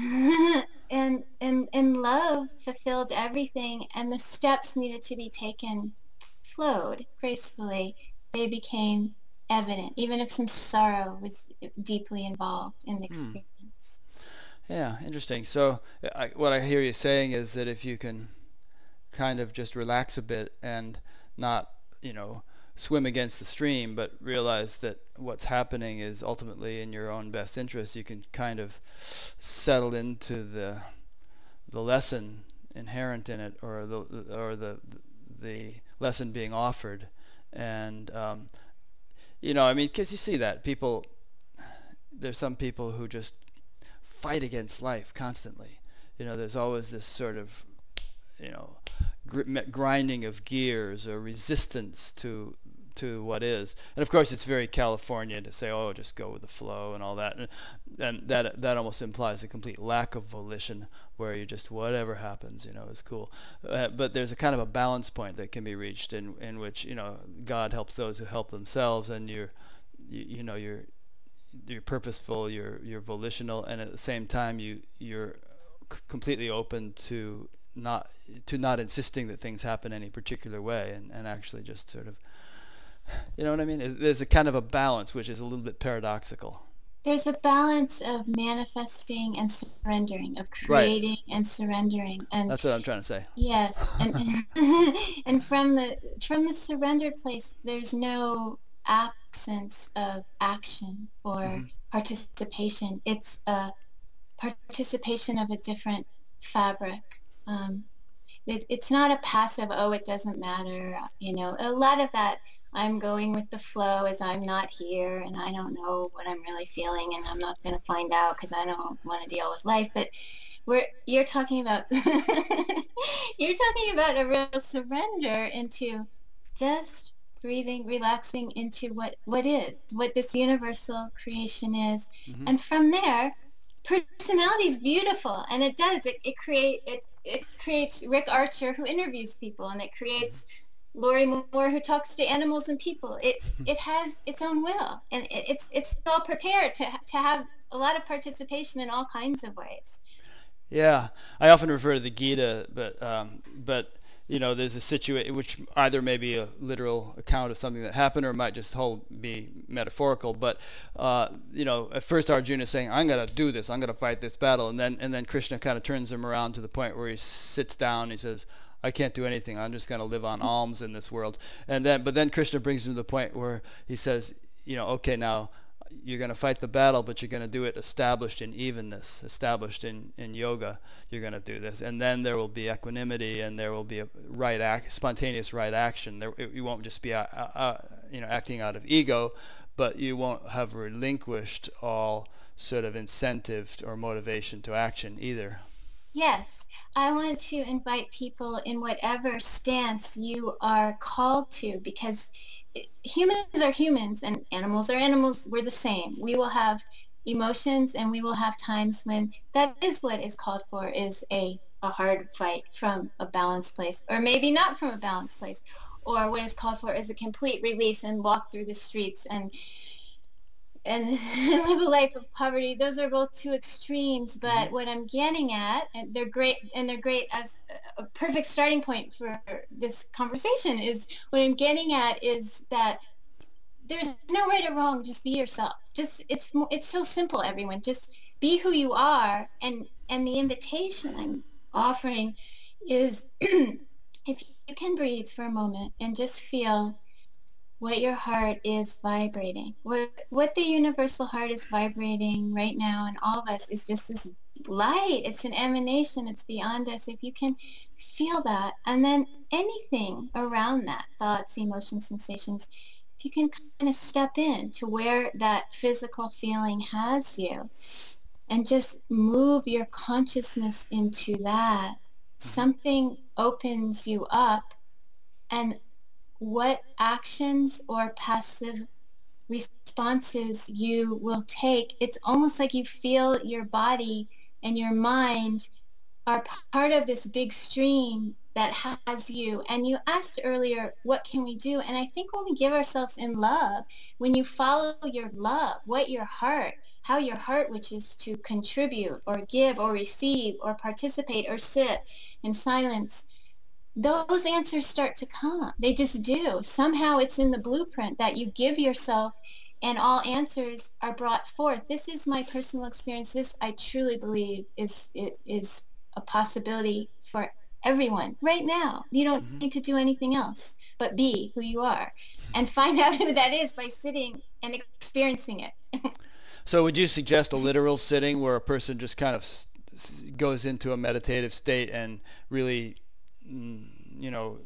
and, and, and love fulfilled everything, and the steps needed to be taken flowed gracefully they became evident, even if some sorrow was deeply involved in the experience. Hmm. Yeah, interesting. So I, what I hear you saying is that if you can kind of just relax a bit and not, you know, swim against the stream, but realize that what's happening is ultimately in your own best interest, you can kind of settle into the the lesson inherent in it, or the or the the lesson being offered. And um, you know, I mean, because you see that people, there's some people who just fight against life constantly. You know, there's always this sort of, you know, gr- grinding of gears or resistance to to what is. And of course, it's very California to say, oh, just go with the flow and all that. And, and that that almost implies a complete lack of volition, where you just, whatever happens, you know, is cool. Uh, but there's a kind of a balance point that can be reached in, in which, you know, God helps those who help themselves, and you're, you, you know, you're, you're purposeful, you're, you're volitional, and at the same time, you, you're c completely open to not, to not insisting that things happen any particular way, and, and actually just sort of, you know what I mean? There's a kind of a balance, which is a little bit paradoxical. There's a balance of manifesting and surrendering, of creating right. and surrendering. And that's what I'm trying to say. Yes, and and, and from the from the surrendered place, there's no absence of action or mm-hmm. participation. It's a participation of a different fabric. Um, it, it's not a passive, oh, it doesn't matter. You know, a lot of that. I'm going with the flow as I'm not here, and I don't know what I'm really feeling, and I'm not going to find out because I don't want to deal with life. But we're, you're talking about you're talking about a real surrender into just breathing, relaxing into what, what is, what this universal creation is. Mm-hmm. And from there, personality is beautiful, and it does. It, it, create, it, it creates Rick Archer, who interviews people, and it creates Laurie Moore, who talks to animals and people. It it has its own will, and it, it's it's all prepared to to have a lot of participation in all kinds of ways. Yeah, I often refer to the Gita, but um, but you know, there's a situation which either may be a literal account of something that happened, or might just whole be metaphorical. But uh, you know, at first Arjuna is saying, "I'm gonna do this. I'm gonna fight this battle," and then and then Krishna kind of turns him around to the point where he sits down. And he says, I can't do anything. I'm just going to live on alms in this world. And then, but then Krishna brings him to the point where he says, you know, okay, now you're going to fight the battle, but you're going to do it established in evenness, established in, in yoga. You're going to do this. And then there will be equanimity, and there will be a right act, spontaneous right action. There, it, you won't just be, uh, uh, you know, acting out of ego, but you won't have relinquished all sort of incentive or motivation to action either. Yes, I want to invite people in whatever stance you are called to, because humans are humans and animals are animals. We're the same. We will have emotions, and we will have times when that is what is called for, is a, a hard fight from a balanced place, or maybe not from a balanced place, or what is called for is a complete release and walk through the streets and and live a life of poverty. Those are both two extremes, but what I'm getting at, and they're great, and they're great as a perfect starting point for this conversation, is what I'm getting at is that there's no right or wrong. Just be yourself. Just it's it's so simple, everyone. Just be who you are, and and the invitation I'm offering is if you can breathe for a moment and just feel what your heart is vibrating. What, what the universal heart is vibrating right now in all of us is just this light. It's an emanation. It's beyond us. If you can feel that, and then anything around that, thoughts, emotions, sensations, if you can kind of step in to where that physical feeling has you and just move your consciousness into that, something opens you up. And what actions or passive responses you will take, it's almost like you feel your body and your mind are part of this big stream that has you. And you asked earlier, what can we do? And I think when we give ourselves in love, when you follow your love, what your heart, how your heart wishes to contribute or give or receive or participate or sit in silence, those answers start to come. They just do. Somehow it's in the blueprint that you give yourself and all answers are brought forth. This is my personal experience. This, I truly believe, is it is a possibility for everyone right now. You don't mm-hmm. need to do anything else but be who you are and find out who that is by sitting and experiencing it. So would you suggest a literal sitting where a person just kind of goes into a meditative state and really, you know,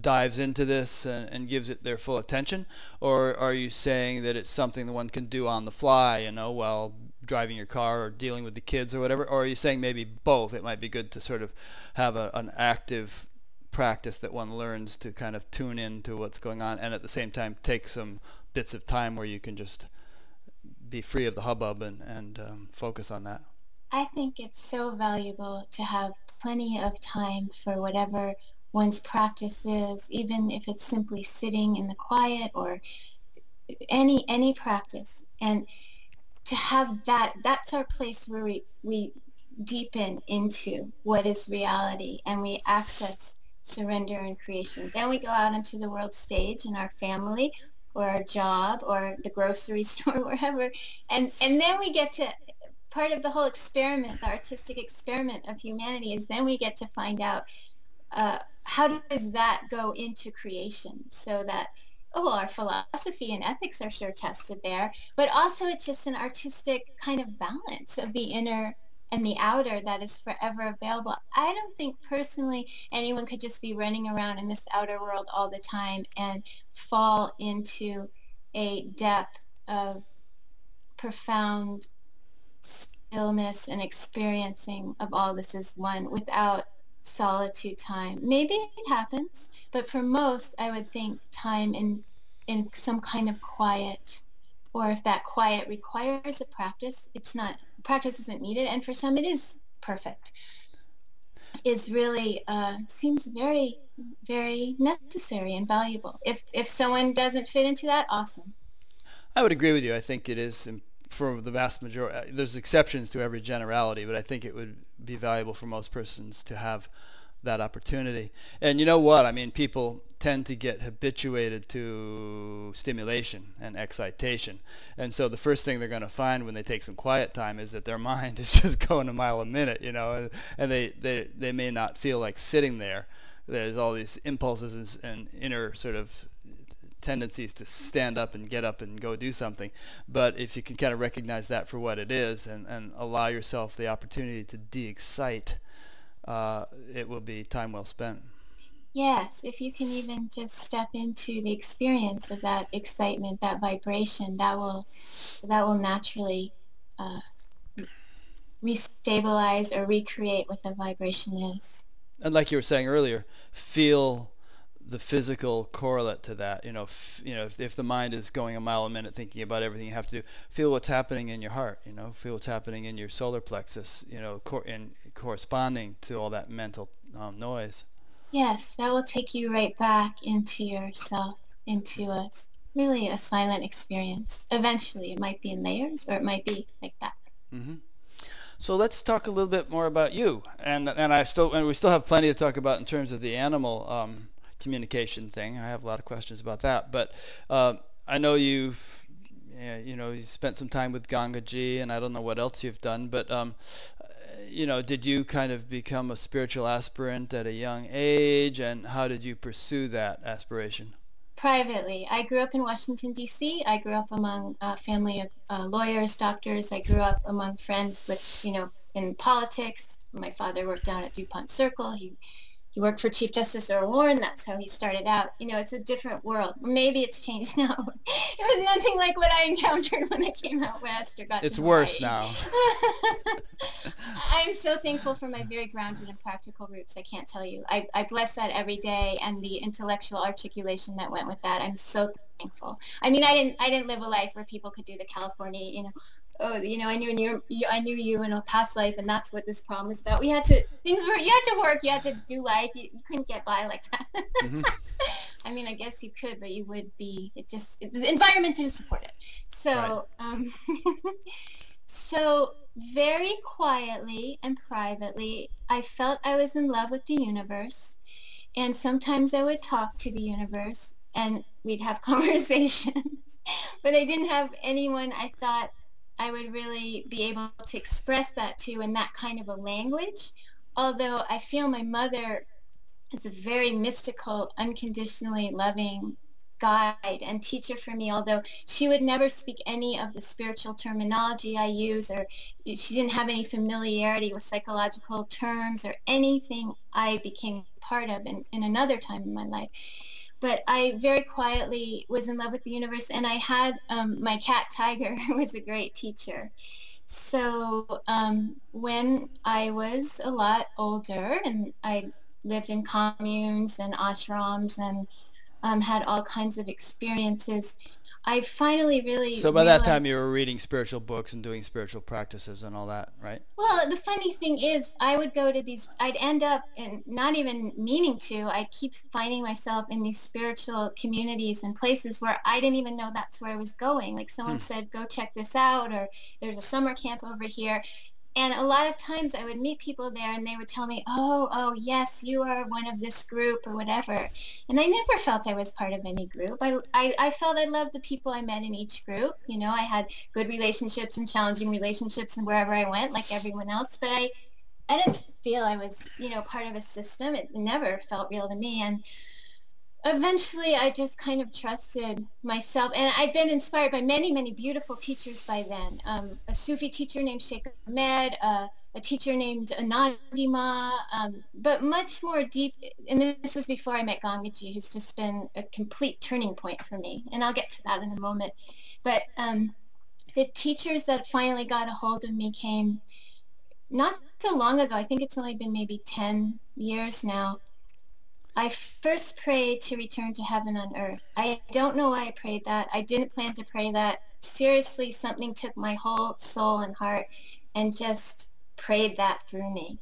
dives into this and, and gives it their full attention? Or are you saying that it's something that one can do on the fly, you know, while driving your car or dealing with the kids or whatever? Or are you saying maybe both? It might be good to sort of have a, an active practice that one learns to kind of tune into what's going on, and at the same time take some bits of time where you can just be free of the hubbub and, and um, focus on that. I think it's so valuable to have plenty of time for whatever one's practice is, even if it's simply sitting in the quiet or any any practice. And to have that, that's our place where we, we deepen into what is reality and we access surrender and creation. Then we go out into the world stage in our family or our job or the grocery store, wherever. And, and then we get to, part of the whole experiment, the artistic experiment of humanity is then we get to find out Uh, how does that go into creation, so that, oh, well, our philosophy and ethics are sure tested there, but also it's just an artistic kind of balance of the inner and the outer that is forever available. I don't think personally anyone could just be running around in this outer world all the time and fall into a depth of profound stillness and experiencing of all this as one without solitude time. Maybe it happens, but for most, I would think time in in some kind of quiet, or if that quiet requires a practice, it's not, practice isn't needed, and for some it is perfect, is really, uh, seems very, very necessary and valuable. If, if someone doesn't fit into that, awesome. I would agree with you. I think it is important for the vast majority. There's exceptions to every generality, but I think it would be valuable for most persons to have that opportunity. And you know what? I mean, people tend to get habituated to stimulation and excitation. And so the first thing they're going to find when they take some quiet time is that their mind is just going a mile a minute, you know, and they, they, they may not feel like sitting there. There's all these impulses and inner sort of tendencies to stand up and get up and go do something. But if you can kind of recognize that for what it is and, and allow yourself the opportunity to de-excite, uh, it will be time well spent. Yes, if you can even just step into the experience of that excitement, that vibration, that will, that will naturally uh, restabilize or recreate what the vibration is. And like you were saying earlier, feel the physical correlate to that. You know, f you know, if, if the mind is going a mile a minute thinking about everything you have to do, feel what's happening in your heart. You know, feel what's happening in your solar plexus. You know, cor and corresponding to all that mental um, noise. Yes, that will take you right back into yourself, into a really a silent experience. Eventually, it might be in layers, or it might be like that. Mm-hmm. So let's talk a little bit more about you, and and I still and we still have plenty to talk about in terms of the animal Um, communication thing. I have a lot of questions about that, but uh, I know you've, you know, you spent some time with Gangaji, and I don't know what else you've done, but um, you know, did you kind of become a spiritual aspirant at a young age, and how did you pursue that aspiration? Privately. I grew up in Washington, D C I grew up among a family of uh, lawyers, doctors. I grew up among friends with, you know, in politics. My father worked down at DuPont Circle. He He worked for Chief Justice Earl Warren. That's how he started out. You know, it's a different world. Maybe it's changed now. It was nothing like what I encountered when I came out west or got It's to worse now. I'm so thankful for my very grounded and practical roots. I can't tell you. I, I bless that every day, and the intellectual articulation that went with that. I'm so thankful. I mean, I didn't I didn't live a life where people could do the California, you know, oh, you know, I knew you, I knew you in a past life, and that's what this problem is about. We had to, things were, you had to work, you had to do life, you, you couldn't get by like that. Mm-hmm. I mean, I guess you could, but you would be, it just, it, the environment didn't support it. So, right. um, so very quietly and privately, I felt I was in love with the universe, And sometimes I would talk to the universe and we'd have conversations, but I didn't have anyone I thought I would really be able to express that to in that kind of a language. Although I feel my mother is a very mystical, unconditionally loving guide and teacher for me, although she would never speak any of the spiritual terminology I use, or she didn't have any familiarity with psychological terms or anything I became part of in, in another time in my life. But I very quietly was in love with the universe, and I had um, my cat Tiger, who was a great teacher. So um, when I was a lot older, and I lived in communes and ashrams and um, had all kinds of experiences, I finally really So by realized, that time you were reading spiritual books and doing spiritual practices and all that, right? Well, the funny thing is, I would go to these, I'd end up, in, not even meaning to, I'd keep finding myself in these spiritual communities and places where I didn't even know that's where I was going. Like someone hmm. said, go check this out, or there's a summer camp over here. And a lot of times I would meet people there and they would tell me, oh, oh, yes, you are one of this group or whatever. And I never felt I was part of any group. I, I, I felt I loved the people I met in each group. You know, I had good relationships and challenging relationships and wherever I went, like everyone else. But I, I didn't feel I was, you know, part of a system. It never felt real to me. And eventually I just kind of trusted myself, and I've been inspired by many, many beautiful teachers by then. Um, a Sufi teacher named Sheikh Ahmed, uh, a teacher named Anandima, um, but much more deep, and this was before I met Gangaji, who's just been a complete turning point for me, and I'll get to that in a moment. But um, the teachers that finally got a hold of me came not so long ago. I think it's only been maybe ten years now. I first prayed to return to heaven on earth. I don't know why I prayed that. I didn't plan to pray that. Seriously, something took my whole soul and heart and just prayed that through me.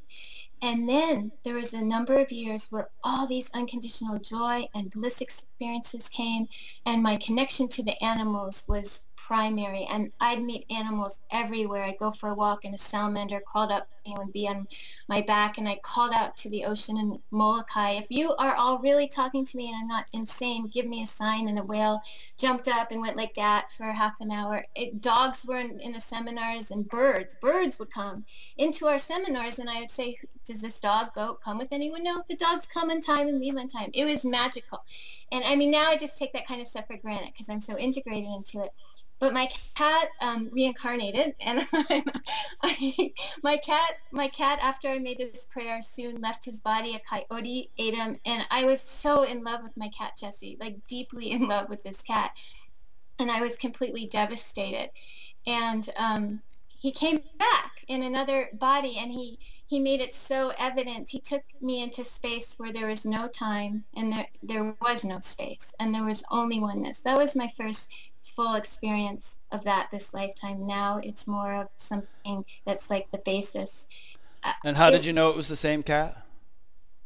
And then there was a number of years where all these unconditional joy and bliss experiences came, and my connection to the animals was primary, and I'd meet animals everywhere. I'd go for a walk and a salamander crawled up and would be on my back, and I called out to the ocean in Molokai, if you are all really talking to me and I'm not insane, give me a sign. And a whale jumped up and went like that for half an hour. It, dogs were in, in the seminars, and birds, birds would come into our seminars, and I would say, does this dog go come with anyone? No, the dogs come on time and leave on time. It was magical. And I mean, now I just take that kind of stuff for granted because I'm so integrated into it. But my cat um, reincarnated, and I'm, I, my cat, my cat, after I made this prayer, soon left his body. A coyote ate him, and I was so in love with my cat Jessie, like deeply in love with this cat, and I was completely devastated. And um, he came back in another body, and he he made it so evident. He took me into space where there was no time, and there there was no space, and there was only oneness. That was my first full experience of that this lifetime. Now it's more of something that's like the basis. And how it, did you know it was the same cat?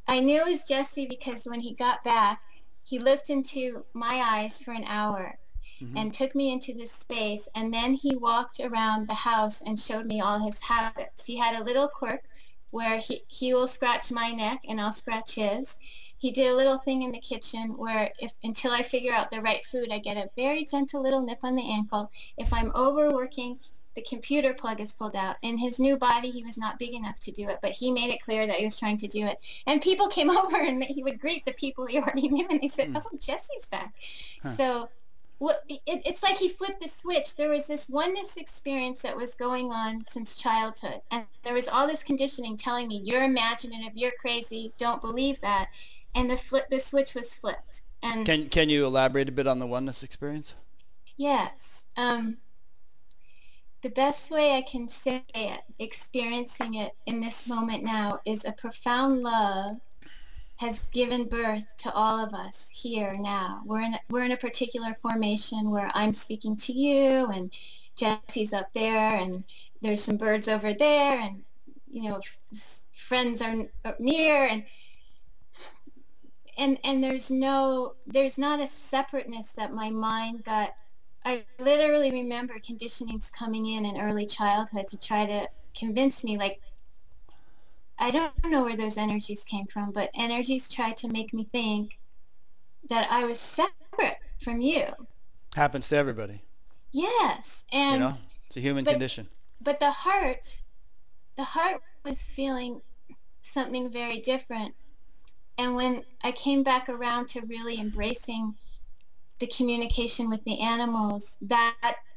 I knew it was Jesse because when he got back, he looked into my eyes for an hour mm-hmm. and took me into this space, and then he walked around the house and showed me all his habits. He had a little quirk where he, he will scratch my neck and I'll scratch his. He did a little thing in the kitchen where if until I figure out the right food, I get a very gentle little nip on the ankle. If I'm overworking, the computer plug is pulled out. In his new body, he was not big enough to do it, but he made it clear that he was trying to do it. And people came over, and he would greet the people he already knew, and they said, mm. oh, Jesse's back. Huh. So well, it, it's like he flipped the switch. There was this oneness experience that was going on since childhood, and there was all this conditioning telling me, you're imaginative, you're crazy, don't believe that. And the flip, the switch was flipped. And can can you elaborate a bit on the oneness experience? Yes. Um, the best way I can say it, experiencing it in this moment now, is a profound love has given birth to all of us here now. We're in we're in a particular formation where I'm speaking to you, and Jesse's up there, and there's some birds over there, and you know, friends are near, and. And, and there's no, there's not a separateness that my mind got. I literally remember conditionings coming in in early childhood to try to convince me, like, I don't know where those energies came from, but energies tried to make me think that I was separate from you. Happens to everybody. Yes. And you know, it's a human but, condition. But the heart, the heart was feeling something very different. And when I came back around to really embracing the communication with the animals, that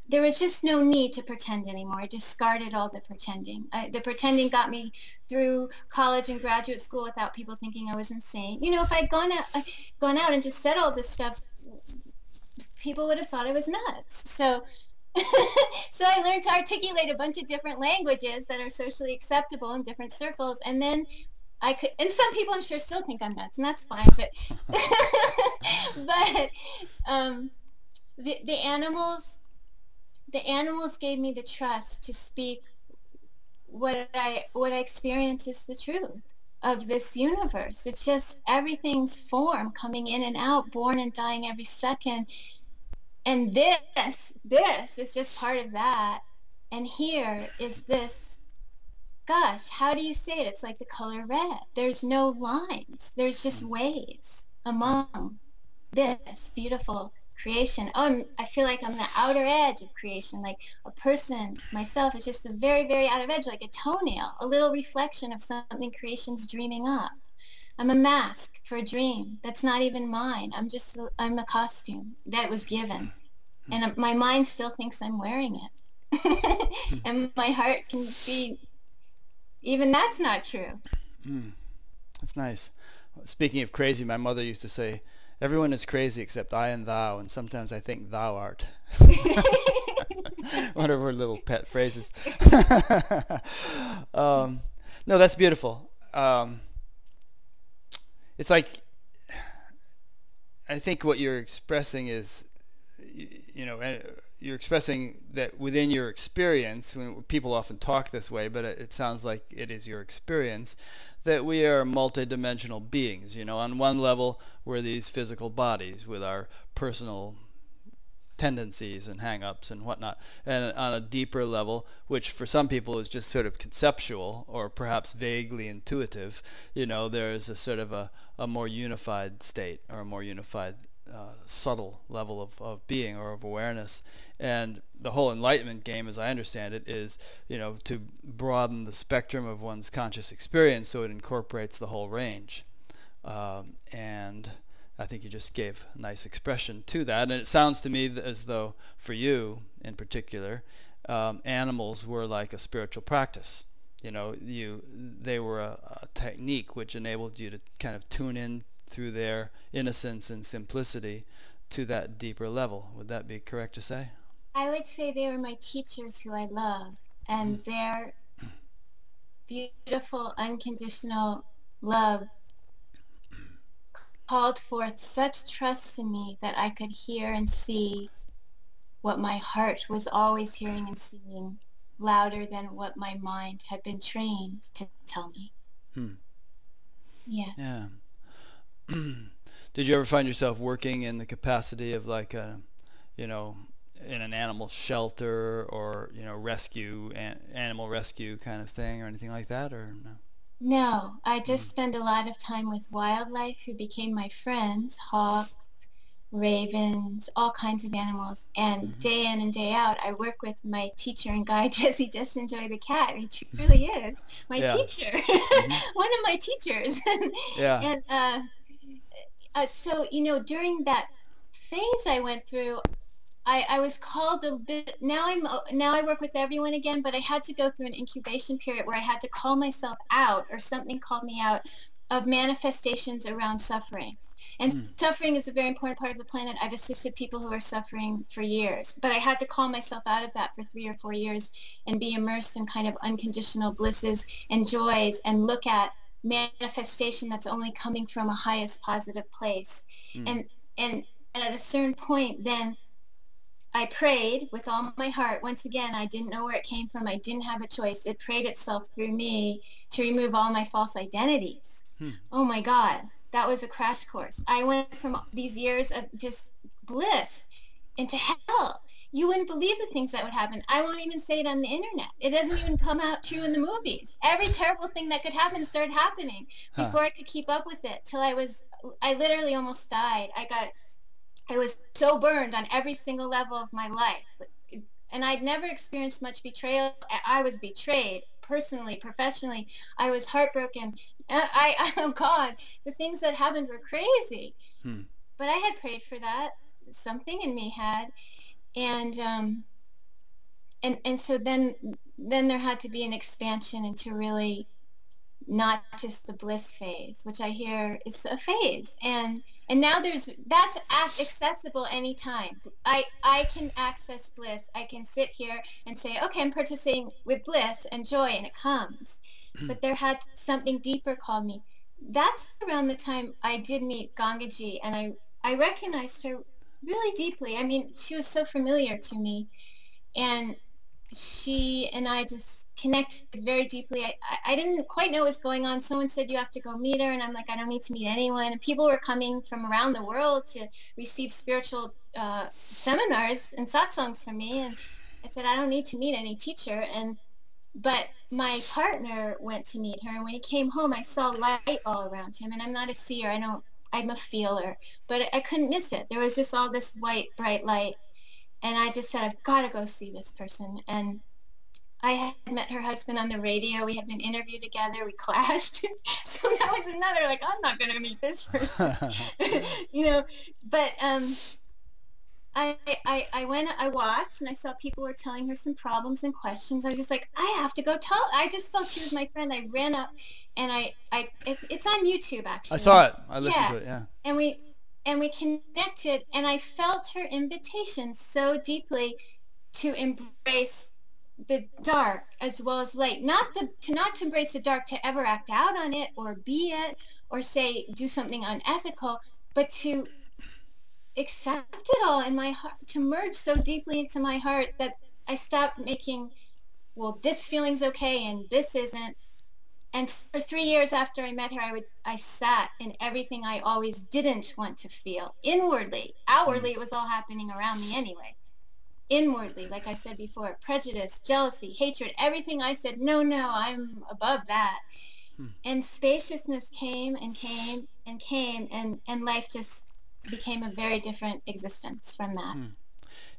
there was just no need to pretend anymore. I discarded all the pretending. I, the pretending got me through college and graduate school without people thinking I was insane. You know, if I'd gone out, gone out and just said all this stuff, people would have thought I was nuts. So, so I learned to articulate a bunch of different languages that are socially acceptable in different circles, and then I could. And some people, I'm sure, still think I'm nuts, and that's fine. But, but um, the the animals. The animals gave me the trust to speak what I what I experience is the truth of this universe. It's just everything's form coming in and out, born and dying every second. And this, this is just part of that. And here is this, gosh, how do you say it? It's like the color red. There's no lines. There's just waves among this beautiful creation. Oh, I'm, I feel like I'm the outer edge of creation, like a person, myself, is just the very, very outer edge, like a toenail, a little reflection of something creation's dreaming up. I'm a mask for a dream that's not even mine. I'm just, I'm a costume that was given. And my mind still thinks I'm wearing it. And my heart can see, even that's not true. Mm. That's nice. Speaking of crazy, my mother used to say, "Everyone is crazy except I and thou, and sometimes I think thou art." One of her little pet phrases. um, no, that's beautiful. Um, it's like, I think what you're expressing is, you, you know, you're expressing that within your experience, when people often talk this way, but it, it sounds like it is your experience, that we are multidimensional beings. You know, on one level, we're these physical bodies with our personal tendencies and hang-ups and whatnot. And on a deeper level, which for some people is just sort of conceptual or perhaps vaguely intuitive, you know, there is a sort of a, a more unified state or a more unified uh, subtle level of, of being or of awareness. And the whole enlightenment game, as I understand it, is, you know, to broaden the spectrum of one's conscious experience so it incorporates the whole range. Um, and I think you just gave a nice expression to that. And it sounds to me as though, for you in particular, um, animals were like a spiritual practice. You know, you they were a, a technique which enabled you to kind of tune in through their innocence and simplicity to that deeper level. Would that be correct to say? I would say they were my teachers who I love, and their beautiful, unconditional love called forth such trust in me that I could hear and see what my heart was always hearing and seeing louder than what my mind had been trained to tell me. Hmm. Yes. Yeah. Did you ever find yourself working in the capacity of like a, you know, in an animal shelter or, you know, rescue, an animal rescue kind of thing or anything like that, or no? No, I just mm. spend a lot of time with wildlife who became my friends, hawks, ravens, all kinds of animals, and mm-hmm. day in and day out I work with my teacher and guide, Jesse Just Enjoy the Cat. He truly is my yeah. teacher. Mm-hmm. One of my teachers. Yeah. And, uh, uh, so, you know, during that phase I went through, I, I was called a bit, now, I'm, now I work with everyone again, but I had to go through an incubation period where I had to call myself out, or something called me out, of manifestations around suffering. And mm. suffering is a very important part of the planet. I've assisted people who are suffering for years, but I had to call myself out of that for three or four years and be immersed in kind of unconditional blisses and joys and look at manifestation that's only coming from a highest positive place. Mm. And, and, and at a certain point then, I prayed with all my heart. Once again, I didn't know where it came from. I didn't have a choice. It prayed itself through me to remove all my false identities. Hmm. Oh my God, that was a crash course. I went from these years of just bliss into hell. you wouldn't believe the things that would happen. I won't even say it on the internet. It doesn't even come out true in the movies. Every terrible thing that could happen started happening before huh. I could keep up with it, till I was, I literally almost died. I got, I was so burned on every single level of my life. And I'd never experienced much betrayal. I was betrayed personally, professionally. I was heartbroken. I, I oh God, the things that happened were crazy. Hmm. But I had prayed for that. Something in me had. And um, and and so then then there had to be an expansion into really not just the bliss phase, which I hear is a phase, and and now there's that's accessible anytime. I I can access bliss. I can sit here and say, okay, I'm participating with bliss and joy, and it comes. But there had something deeper called me. That's around the time I did meet Gangaji, and I I recognized her really deeply. I mean, she was so familiar to me, and she and I just connected very deeply. I, I, I didn't quite know what was going on. Someone said, you have to go meet her, and I'm like, I don't need to meet anyone. And people were coming from around the world to receive spiritual uh, seminars and satsangs from me, and I said, I don't need to meet any teacher. And but my partner went to meet her, and when he came home, I saw light all around him, and I'm not a seer. I don't I'm a feeler, but I couldn't miss it. There was just all this white, bright light, and I just said, I've got to go see this person. And I had met her husband on the radio. We had been interviewed together. We clashed. So that was another, like, I'm not going to meet this person, you know. But um, I, I, I went, I watched, and I saw people were telling her some problems and questions. I was just like, I have to go tell. I just felt she was my friend. I ran up. And I, I it, it's on YouTube, actually. I saw it. I listened yeah. to it, yeah. And we, and we connected, and I felt her invitation so deeply to embrace the dark as well as light. Not the, to not to embrace the dark, to ever act out on it or be it or say, do something unethical, but to accept it all in my heart, to merge so deeply into my heart that I stopped making, well, this feeling's okay and this isn't. And for three years after I met her, I would I sat in everything I always didn't want to feel inwardly. Outwardly, it was all happening around me anyway. Inwardly, like I said before, prejudice, jealousy, hatred, everything I said, no, no, I'm above that. Hmm. And spaciousness came and came and came, and, and life just became a very different existence from that. Hmm.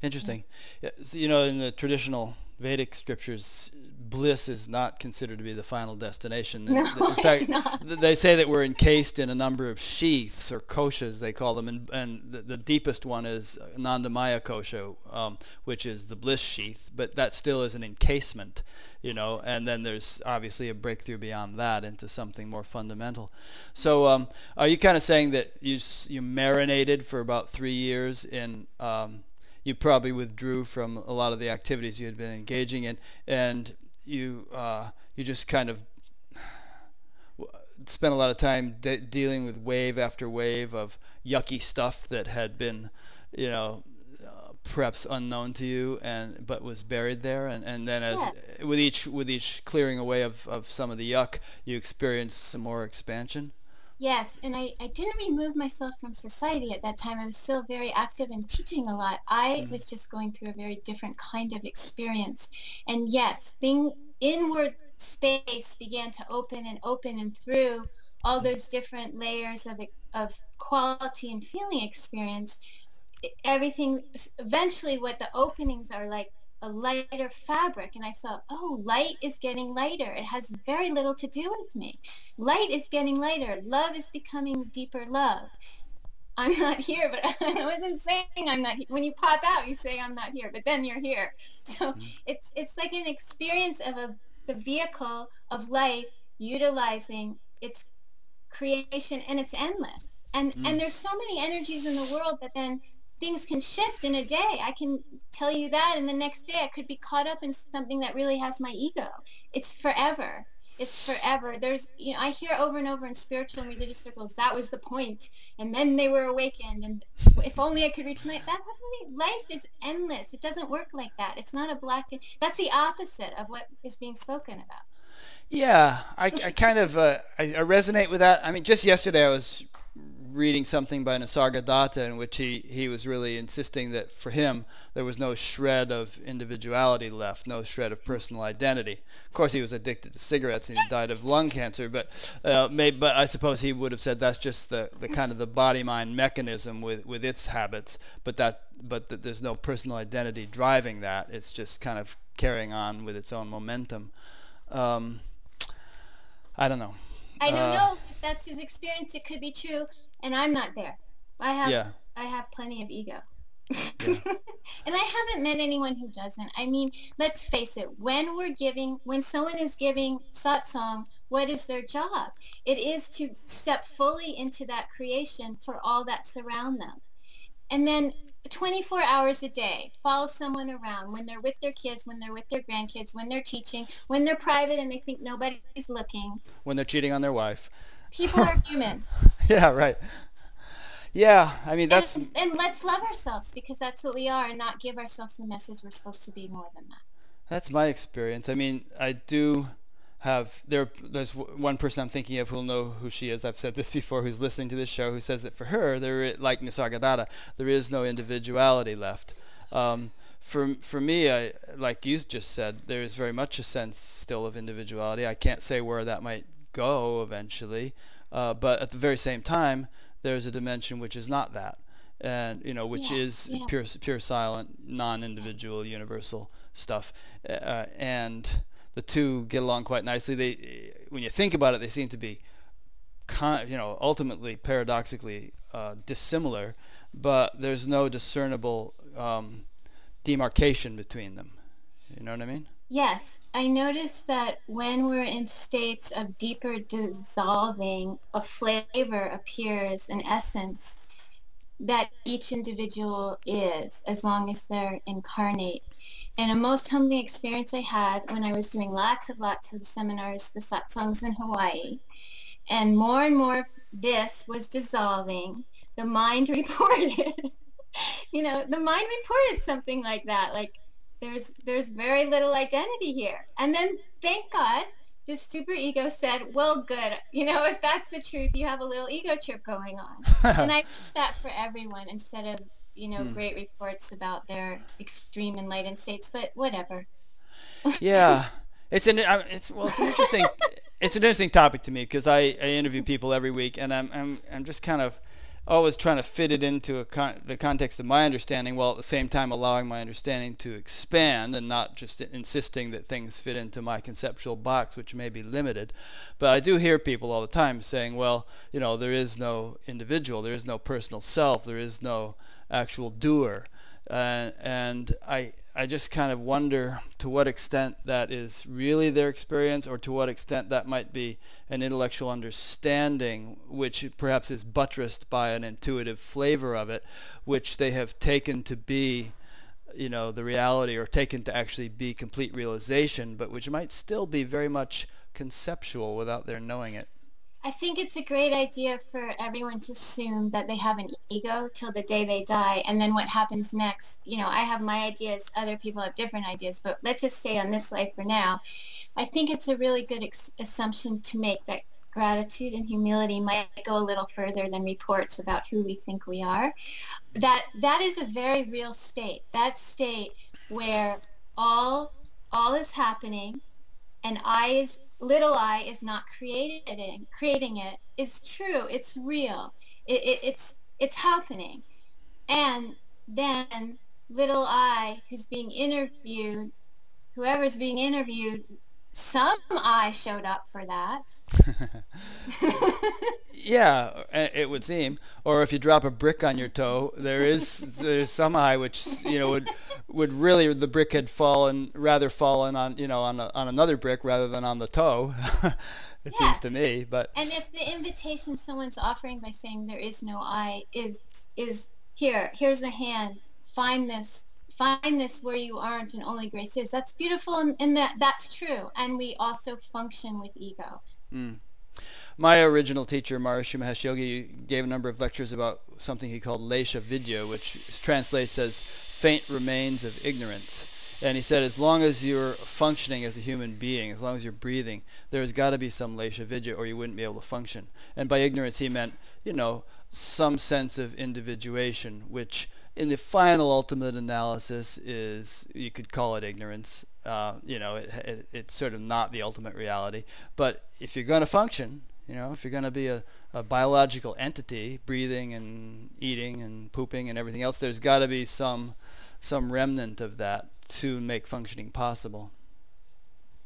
Interesting. Yeah. You know, in the traditional Vedic scriptures, bliss is not considered to be the final destination. No, in fact, it's not. They say that we're encased in a number of sheaths, or koshas, they call them, and, and the, the deepest one is Anandamaya kosha, um, which is the bliss sheath, but that still is an encasement, you know, and then there's obviously a breakthrough beyond that into something more fundamental. So um, are you kind of saying that you, you marinated for about three years in... Um, you probably withdrew from a lot of the activities you had been engaging in, and you uh, you just kind of spent a lot of time de dealing with wave after wave of yucky stuff that had been, you know, uh, perhaps unknown to you, and but was buried there. And, and then as yeah. with each with each clearing away of, of some of the yuck, you experienced some more expansion. Yes, and I, I didn't remove myself from society at that time. I was still very active and teaching a lot. I was just going through a very different kind of experience. And yes, thing, inward space began to open and open, and through all those different layers of, of quality and feeling experience, everything, eventually what the openings are like, a lighter fabric. And I saw, oh, light is getting lighter. It has very little to do with me. Light is getting lighter. Love is becoming deeper love. I'm not here, but I wasn't saying I'm not here. When you pop out, you say I'm not here, but then you're here. So mm-hmm. it's it's like an experience of a, the vehicle of life utilizing its creation, and it's endless. And, mm-hmm. and there's so many energies in the world that then things can shift in a day. I can tell you that, and the next day I could be caught up in something that really has my ego. It's forever. It's forever. There's, you know, I hear over and over in spiritual and religious circles, that was the point, and then they were awakened, and if only I could reach light. That doesn't mean life is endless. It doesn't work like that. It's not a black and, that's the opposite of what is being spoken about. Yeah, I, I kind of, uh, I, I resonate with that. I mean, just yesterday I was reading something by Nisargadatta in which he, he was really insisting that for him there was no shred of individuality left, no shred of personal identity. Of course he was addicted to cigarettes and he died of lung cancer, but uh, maybe, but I suppose he would have said that's just the, the kind of the body-mind mechanism with, with its habits, but that but that there's no personal identity driving that. It's just kind of carrying on with its own momentum. Um, I don't know. I don't know if that's his experience. It could be true, and I'm not there. I have, yeah. I have plenty of ego, yeah. And I haven't met anyone who doesn't. I mean, let's face it. When we're giving, when someone is giving satsang, what is their job? It is to step fully into that creation for all that surround them, and then twenty-four hours a day, follow someone around when they're with their kids, when they're with their grandkids, when they're teaching, when they're private and they think nobody's looking. When they're cheating on their wife. People are human. Yeah, right. Yeah, I mean, that's... And, and let's love ourselves because that's what we are and not give ourselves the message we're supposed to be more than that. That's my experience. I mean, I do... Have there? There's one person I'm thinking of who'll know who she is. I've said this before. Who's listening to this show? Who says that for her, there, like Nisargadatta, there is no individuality left. Um, for for me, I like you just said, there is very much a sense still of individuality. I can't say where that might go eventually, uh, but at the very same time, there's a dimension which is not that, and you know, which yeah, is yeah. pure, pure, silent, non-individual, universal stuff, uh, and. The two get along quite nicely. They, when you think about it, they seem to be, con you know, ultimately paradoxically uh, dissimilar, but there's no discernible um, demarcation between them. You know what I mean? Yes. I notice that when we're in states of deeper dissolving, a flavor appears, an essence, that each individual is, as long as they're incarnate. And a most humbling experience I had when I was doing lots and lots of seminars, the satsangs in Hawaii, and more and more this was dissolving. The mind reported, you know, the mind reported something like that, like there's, there's very little identity here. And then, thank God, this superego said, well, good, you know, if that's the truth, you have a little ego trip going on. And I wish that for everyone instead of, you know, mm. great reports about their extreme enlightened states, but whatever. Yeah, it's an it's well, it's an interesting it's an interesting topic to me because I, I interview people every week, and I'm I'm I'm just kind of always trying to fit it into a con the context of my understanding, while at the same time allowing my understanding to expand and not just insisting that things fit into my conceptual box, which may be limited. But I do hear people all the time saying, well, you know, there is no individual, there is no personal self, there is no actual doer, uh, and I I just kind of wonder to what extent that is really their experience, or to what extent that might be an intellectual understanding which perhaps is buttressed by an intuitive flavor of it, which they have taken to be, you know, the reality, or taken to actually be complete realization, but which might still be very much conceptual without their knowing it. I think it's a great idea for everyone to assume that they have an ego till the day they die, and then what happens next, you know, I have my ideas, other people have different ideas, but let's just stay on this life for now. I think it's a really good ex assumption to make that gratitude and humility might go a little further than reports about who we think we are. That that is a very real state, that state where all, all is happening and I is little I is not created in creating it is true. It's real. It, it, it's it's happening, and then little I, who's being interviewed, whoever's being interviewed, some I showed up for that. Yeah, it would seem. Or if you drop a brick on your toe, there is there's some I which you know would. would really the brick had fallen rather fallen on you know on a, on another brick rather than on the toe. It yeah. seems to me. But and if the invitation someone's offering by saying there is no I is is here here's a hand, find this find this where you aren't and only grace is, that's beautiful, and, and that that's true, and we also function with ego. Mm. My original teacher, Maharishi Mahesh Yogi, gave a number of lectures about something he called Lesha Vidya, which translates as faint remains of ignorance. And he said, as long as you're functioning as a human being, as long as you're breathing, there's got to be some lesha vidya or you wouldn't be able to function. And by ignorance, he meant, you know, some sense of individuation, which in the final ultimate analysis is, you could call it ignorance. Uh, you know, it, it, it's sort of not the ultimate reality. But if you're going to function, you know, if you're going to be a, a biological entity, breathing and eating and pooping and everything else, there's got to be some some remnant of that to make functioning possible.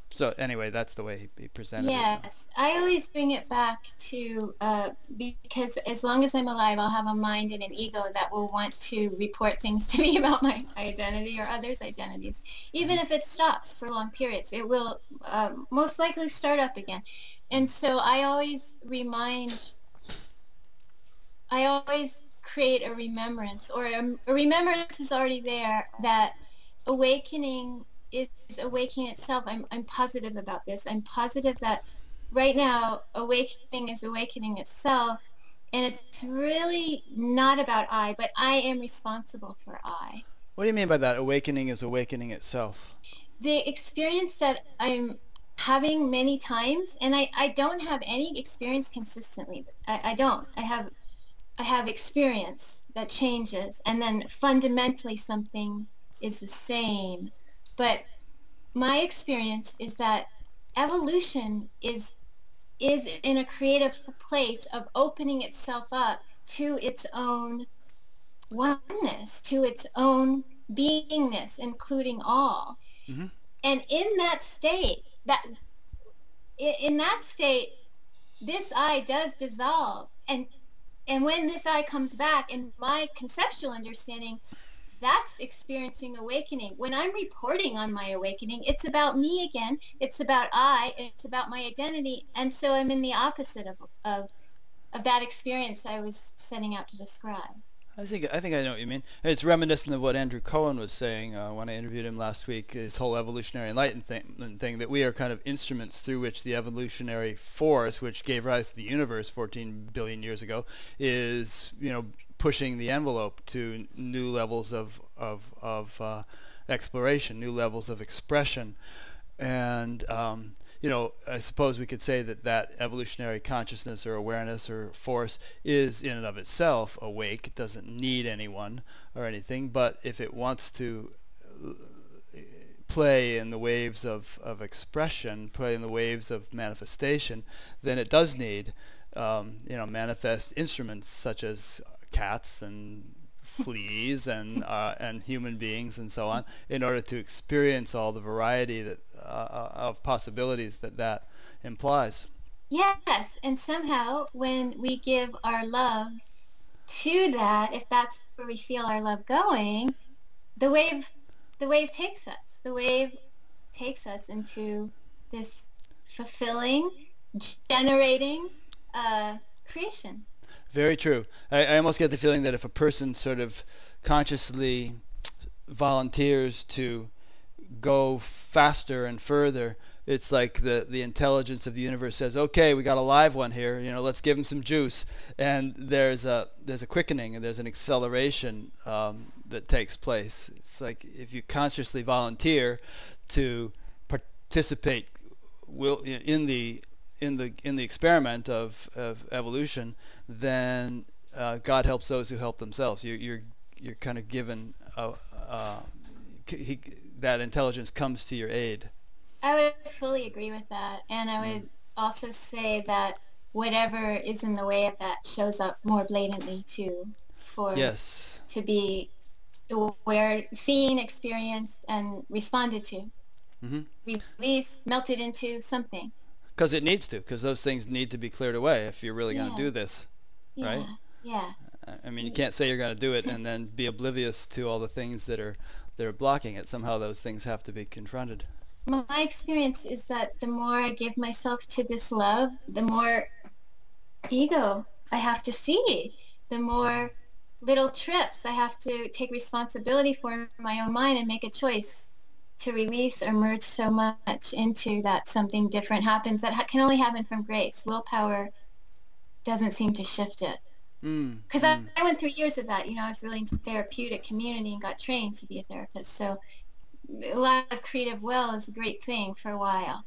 So anyway, that's the way he, he presented yes, it. Yes, I always bring it back to, uh, because as long as I'm alive, I'll have a mind and an ego that will want to report things to me about my identity or others' identities. Even if it stops for long periods, it will uh, most likely start up again. And so I always remind, I always create a remembrance, or a, a remembrance is already there, that awakening is awakening itself. I'm, I'm positive about this. I'm positive that right now awakening is awakening itself, and it's really not about I, but I am responsible for I. What do you mean by that? Awakening is awakening itself? The experience that I'm having many times, and I, I don't have any experience consistently. I, I don't. I have I have experience that changes, and then fundamentally something is the same. But my experience is that evolution is is in a creative place of opening itself up to its own oneness, to its own beingness, including all. Mm-hmm. And in that state, that in that state, this I does dissolve, and and when this I comes back, in my conceptual understanding, that's experiencing awakening. When I'm reporting on my awakening, it's about me again. It's about I. It's about my identity. And so I'm in the opposite of, of, of that experience I was setting out to describe. I think I think I know what you mean. It's reminiscent of what Andrew Cohen was saying uh, when I interviewed him last week, his whole evolutionary enlightenment thing, that we are kind of instruments through which the evolutionary force, which gave rise to the universe fourteen billion years ago, is, you know, pushing the envelope to new levels of, of, of uh, exploration, new levels of expression. And, um, you know, I suppose we could say that that evolutionary consciousness or awareness or force is in and of itself awake. It doesn't need anyone or anything, but if it wants to play in the waves of, of expression, play in the waves of manifestation, then it does need, um, you know, manifest instruments such as cats and fleas and uh, and human beings and so on, in order to experience all the variety that uh, of possibilities that that implies. Yes, and somehow when we give our love to that, if that's where we feel our love going, the wave, the wave takes us. The wave takes us into this fulfilling, generating uh, creation. Very true. I, I almost get the feeling that if a person sort of consciously volunteers to go faster and further, it's like the, the intelligence of the universe says, okay, we got a live one here, you know, let's give him some juice. And there's a, there's a quickening and there's an acceleration um, that takes place. It's like if you consciously volunteer to participate will, in the in the in the experiment of, of evolution, then uh, God helps those who help themselves. You, you're you're kind of given a, uh, he, that intelligence comes to your aid. I would fully agree with that, and I would mm. also say that whatever is in the way of that shows up more blatantly too, for yes. to be aware, seen, experienced, and responded to, mm-hmm. released, melted into something. Because it needs to, because those things need to be cleared away if you're really yeah. going to do this, yeah. right? Yeah. I mean, you can't say you're going to do it and then be oblivious to all the things that are that are blocking it. Somehow those things have to be confronted. My experience is that the more I give myself to this love, the more ego I have to see, the more little trips I have to take responsibility for in my own mind and make a choice to release or merge so much into that something different happens that ha can only happen from grace. Willpower doesn't seem to shift it. Because mm, I, mm. I went through years of that. You know, I was really into therapeutic community and got trained to be a therapist. So a lot of creative will is a great thing for a while.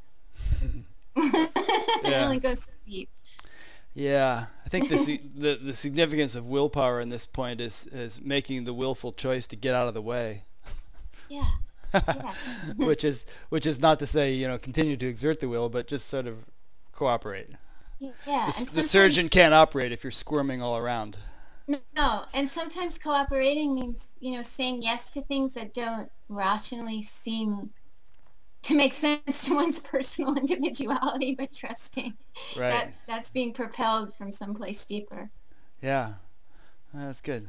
It only goes so deep. Yeah, I think the, the the significance of willpower in this point is is making the willful choice to get out of the way. Yeah. yeah. which is which is not to say, you know, continue to exert the will, but just sort of cooperate. Yeah. The, the surgeon can't operate if you're squirming all around. No, and sometimes cooperating means, you know, saying yes to things that don't rationally seem to make sense to one's personal individuality, but trusting right. that that's being propelled from someplace deeper. Yeah, that's good.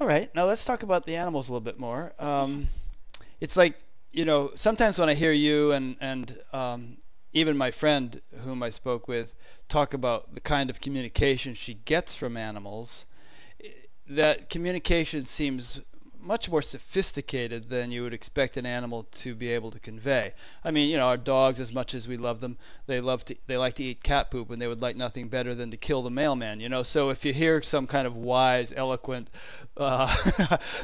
All right, now let's talk about the animals a little bit more. Um, it's like, you know, sometimes when I hear you and, and um, even my friend whom I spoke with talk about the kind of communication she gets from animals, that communication seems much more sophisticated than you would expect an animal to be able to convey. I mean, you know, our dogs, as much as we love them, they love to, they like to eat cat poop, and they would like nothing better than to kill the mailman. You know, so if you hear some kind of wise, eloquent uh,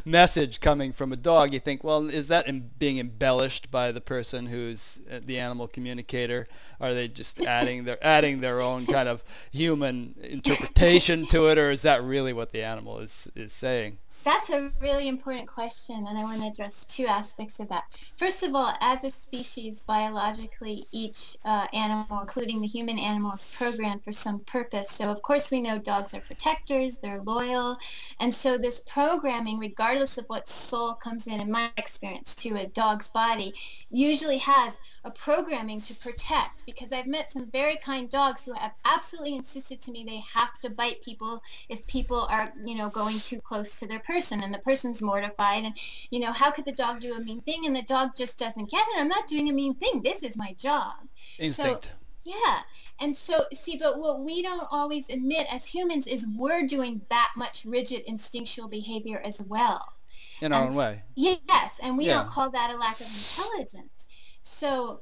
message coming from a dog, you think, well, is that em being embellished by the person who's the animal communicator? Are they just adding their adding their own kind of human interpretation to it, or is that really what the animal is is saying? That's a really important question, and I want to address two aspects of that. First of all, as a species, biologically, each uh, animal, including the human animal, is programmed for some purpose. So, of course, we know dogs are protectors, they're loyal, and so this programming, regardless of what soul comes in, in my experience, to a dog's body, usually has a programming to protect, because I've met some very kind dogs who have absolutely insisted to me they have to bite people if people are, you know, going too close to their person. Person, and the person's mortified, and you know, how could the dog do a mean thing? And the dog just doesn't get it. I'm not doing a mean thing. This is my job. Instinct. So, yeah. And so, see, but what we don't always admit as humans is we're doing that much rigid instinctual behavior as well. In our and, own way. Yes, and we yeah. don't call that a lack of intelligence. So,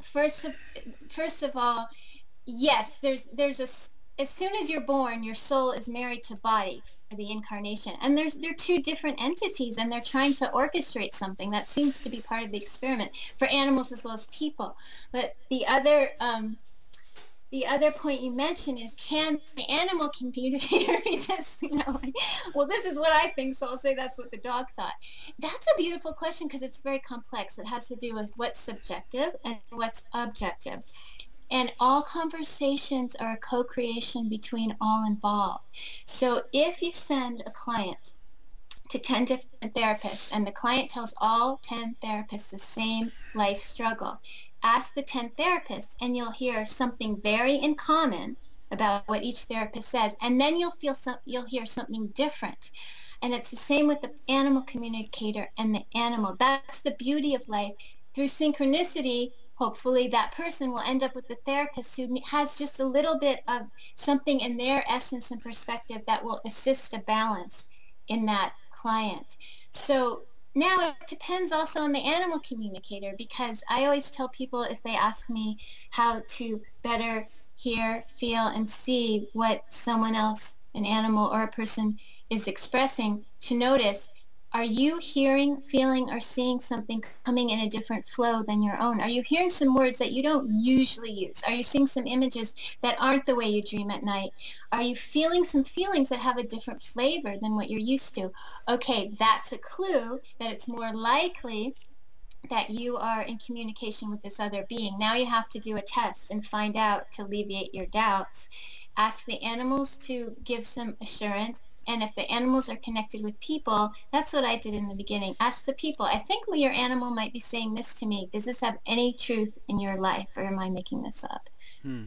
first of, first of all, yes, there's there's a as soon as you're born, your soul is married to body. The incarnation, and there's they're two different entities, and they're trying to orchestrate something that seems to be part of the experiment for animals as well as people. But the other um, the other point you mentioned is, can the animal communicator be just, you know, like, well, this is what I think, so I'll say that's what the dog thought. That's a beautiful question, because it's very complex. It has to do with what's subjective and what's objective. And all conversations are a co-creation between all involved. So if you send a client to ten different therapists, and the client tells all ten therapists the same life struggle, ask the ten therapists, and you'll hear something very in common about what each therapist says, and then you'll feel some, you'll hear something different. And it's the same with the animal communicator and the animal. That's the beauty of life. Through synchronicity, hopefully that person will end up with the therapist who has just a little bit of something in their essence and perspective that will assist a balance in that client. So now it depends also on the animal communicator, because I always tell people, if they ask me how to better hear, feel, and see what someone else, an animal or a person, is expressing, to notice, are you hearing, feeling, or seeing something coming in a different flow than your own? Are you hearing some words that you don't usually use? Are you seeing some images that aren't the way you dream at night? Are you feeling some feelings that have a different flavor than what you're used to? Okay, that's a clue that it's more likely that you are in communication with this other being. Now you have to do a test and find out, to alleviate your doubts. Ask the animals to give some assurance. And if the animals are connected with people, that's what I did in the beginning. Ask the people, I think your animal might be saying this to me. Does this have any truth in your life, or am I making this up? Hmm.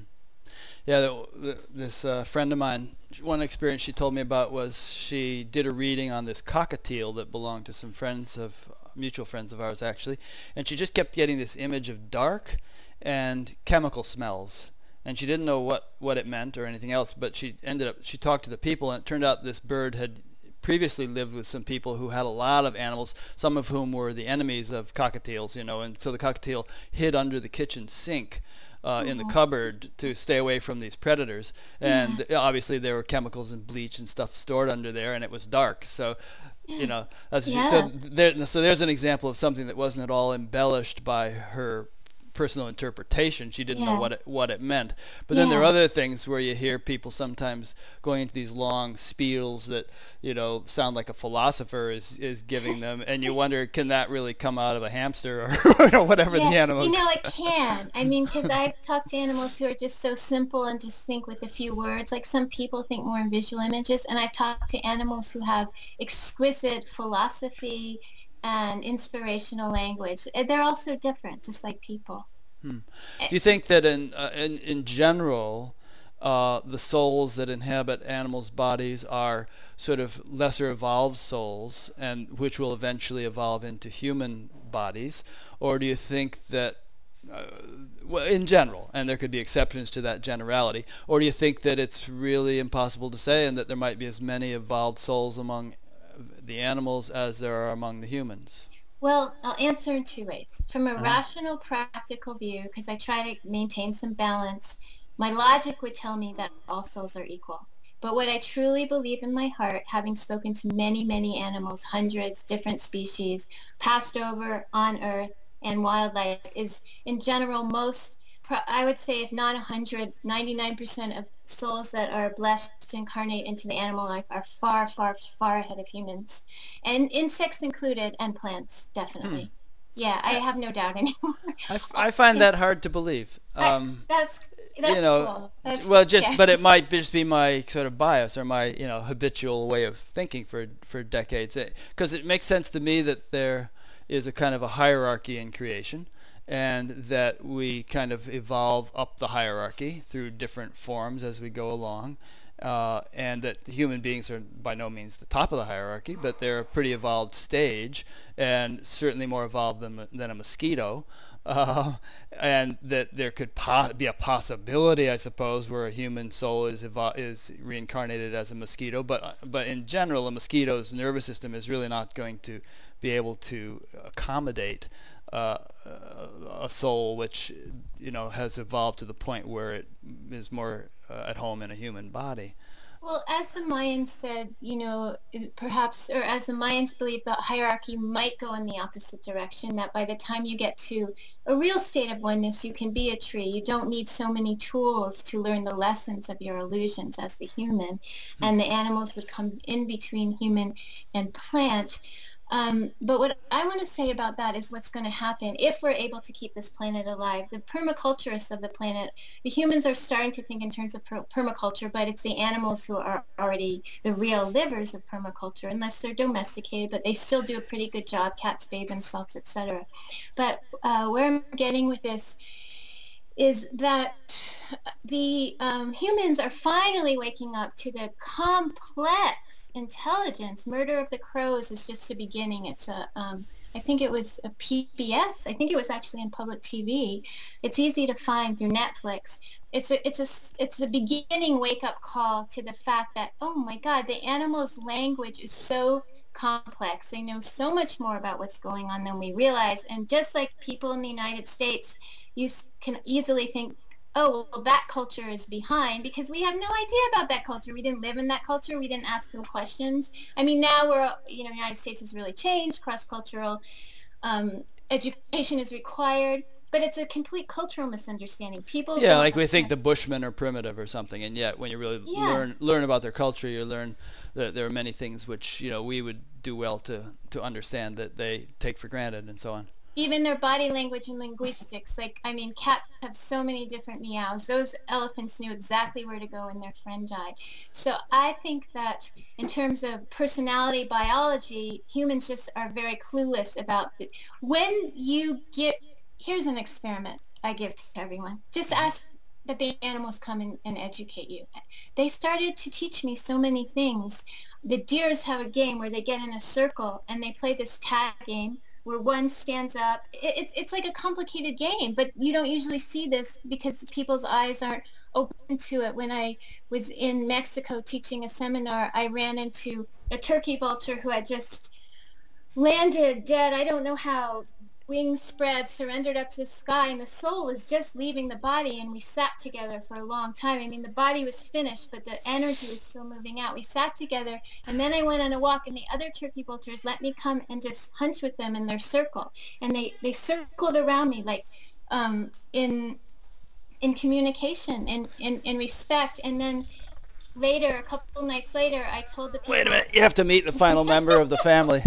Yeah, the, the, this uh, friend of mine, one experience she told me about was, she did a reading on this cockatiel that belonged to some friends of, mutual friends of ours actually, and she just kept getting this image of dark and chemical smells. And she didn't know what, what it meant or anything else, but she ended up, she talked to the people, and it turned out this bird had previously lived with some people who had a lot of animals, some of whom were the enemies of cockatiels, you know, and so the cockatiel hid under the kitchen sink uh, in the cupboard to stay away from these predators. And yeah. obviously there were chemicals and bleach and stuff stored under there, and it was dark. So You know, that's yeah. so, there, so there's an example of something that wasn't at all embellished by her personal interpretation. She didn't yeah. know what it, what it meant. But yeah. then there are other things where you hear people sometimes going into these long spiels that, you know, sound like a philosopher is, is giving them, and you wonder, can that really come out of a hamster or you know, whatever yeah. the animal? You know, it can. I mean, because I've talked to animals who are just so simple and just think with a few words. Like some people think more in visual images, and I've talked to animals who have exquisite philosophy and inspirational language. They're also different, just like people. Hmm. Do you think that in uh, in, in general, uh, the souls that inhabit animals' bodies are sort of lesser evolved souls, and which will eventually evolve into human bodies? Or do you think that, uh, well, in general, and there could be exceptions to that generality, or do you think that it's really impossible to say, and that there might be as many evolved souls among the animals as there are among the humans? Well, I'll answer in two ways. From a uh-huh. rational, practical view, because I try to maintain some balance, my logic would tell me that all souls are equal. But what I truly believe in my heart, having spoken to many, many animals, hundreds, different species, passed over on Earth and wildlife, is in general most, I would say if not one hundred, ninety-nine percent of souls that are blessed to incarnate into the animal life are far, far, far ahead of humans. And insects included, and plants, definitely. Hmm. Yeah, I have no doubt anymore. I, f I find yeah. that hard to believe. Um, I, that's that's you know, cool. That's, well, just, yeah. but it might just be my sort of bias or my, you know, habitual way of thinking for, for decades. Because it, it makes sense to me that there is a kind of a hierarchy in creation, and that we kind of evolve up the hierarchy through different forms as we go along, uh, and that human beings are by no means the top of the hierarchy, but they're a pretty evolved stage, and certainly more evolved than, than a mosquito, uh, and that there could po be a possibility, I suppose, where a human soul is, evol is reincarnated as a mosquito, but, but in general, a mosquito's nervous system is really not going to be able to accommodate Uh, a soul which, you know, has evolved to the point where it is more uh, at home in a human body. Well, as the Mayans said, you know, perhaps, or as the Mayans believe, that hierarchy might go in the opposite direction, that by the time you get to a real state of oneness, you can be a tree. You don't need so many tools to learn the lessons of your illusions as the human, hmm. and the animals would come in between human and plant. Um, but what I want to say about that is what's going to happen if we're able to keep this planet alive. The permaculturists of the planet, the humans are starting to think in terms of per permaculture, but it's the animals who are already the real livers of permaculture, unless they're domesticated, but they still do a pretty good job. Cats bathe themselves, et cetera. But uh, where I'm getting with this is that the um, humans are finally waking up to the complex intelligence. Murder of the Crows is just the beginning. It's a, um, I think it was a P B S. I think it was actually in public T V. It's easy to find through Netflix. It's a, it's a, it's a beginning wake-up call to the fact that, oh my God, the animal's language is so complex. They know so much more about what's going on than we realize. And just like people in the United States, you can easily think, oh, well, that culture is behind because we have no idea about that culture. We didn't live in that culture. We didn't ask them questions. I mean, now we're, you know, the United States has really changed. Cross-cultural um, education is required, but it's a complete cultural misunderstanding. People yeah, like we think the Bushmen are primitive or something, and yet when you really yeah. learn learn about their culture, you learn that there are many things which, you know, we would do well to to understand that they take for granted and so on. Even their body language and linguistics, like, I mean, cats have so many different meows. Those elephants knew exactly where to go when their friend died. So I think that in terms of personality biology, humans just are very clueless about it. When you get, here's an experiment I give to everyone. Just ask that the animals come in and educate you. They started to teach me so many things. The deers have a game where they get in a circle and they play this tag game where one stands up. It's, it's like a complicated game, but you don't usually see this because people's eyes aren't open to it. When I was in Mexico teaching a seminar, I ran into a turkey vulture who had just landed dead, I don't know how, wings spread, surrendered up to the sky, and the soul was just leaving the body, and we sat together for a long time. I mean, the body was finished, but the energy was still moving out. We sat together, and then I went on a walk, and the other turkey vultures let me come and just hunch with them in their circle, and they, they circled around me, like, um, in, in communication, in, in, in respect, and then later, a couple nights later, I told the people... Wait a minute, you have to meet the final member of the family.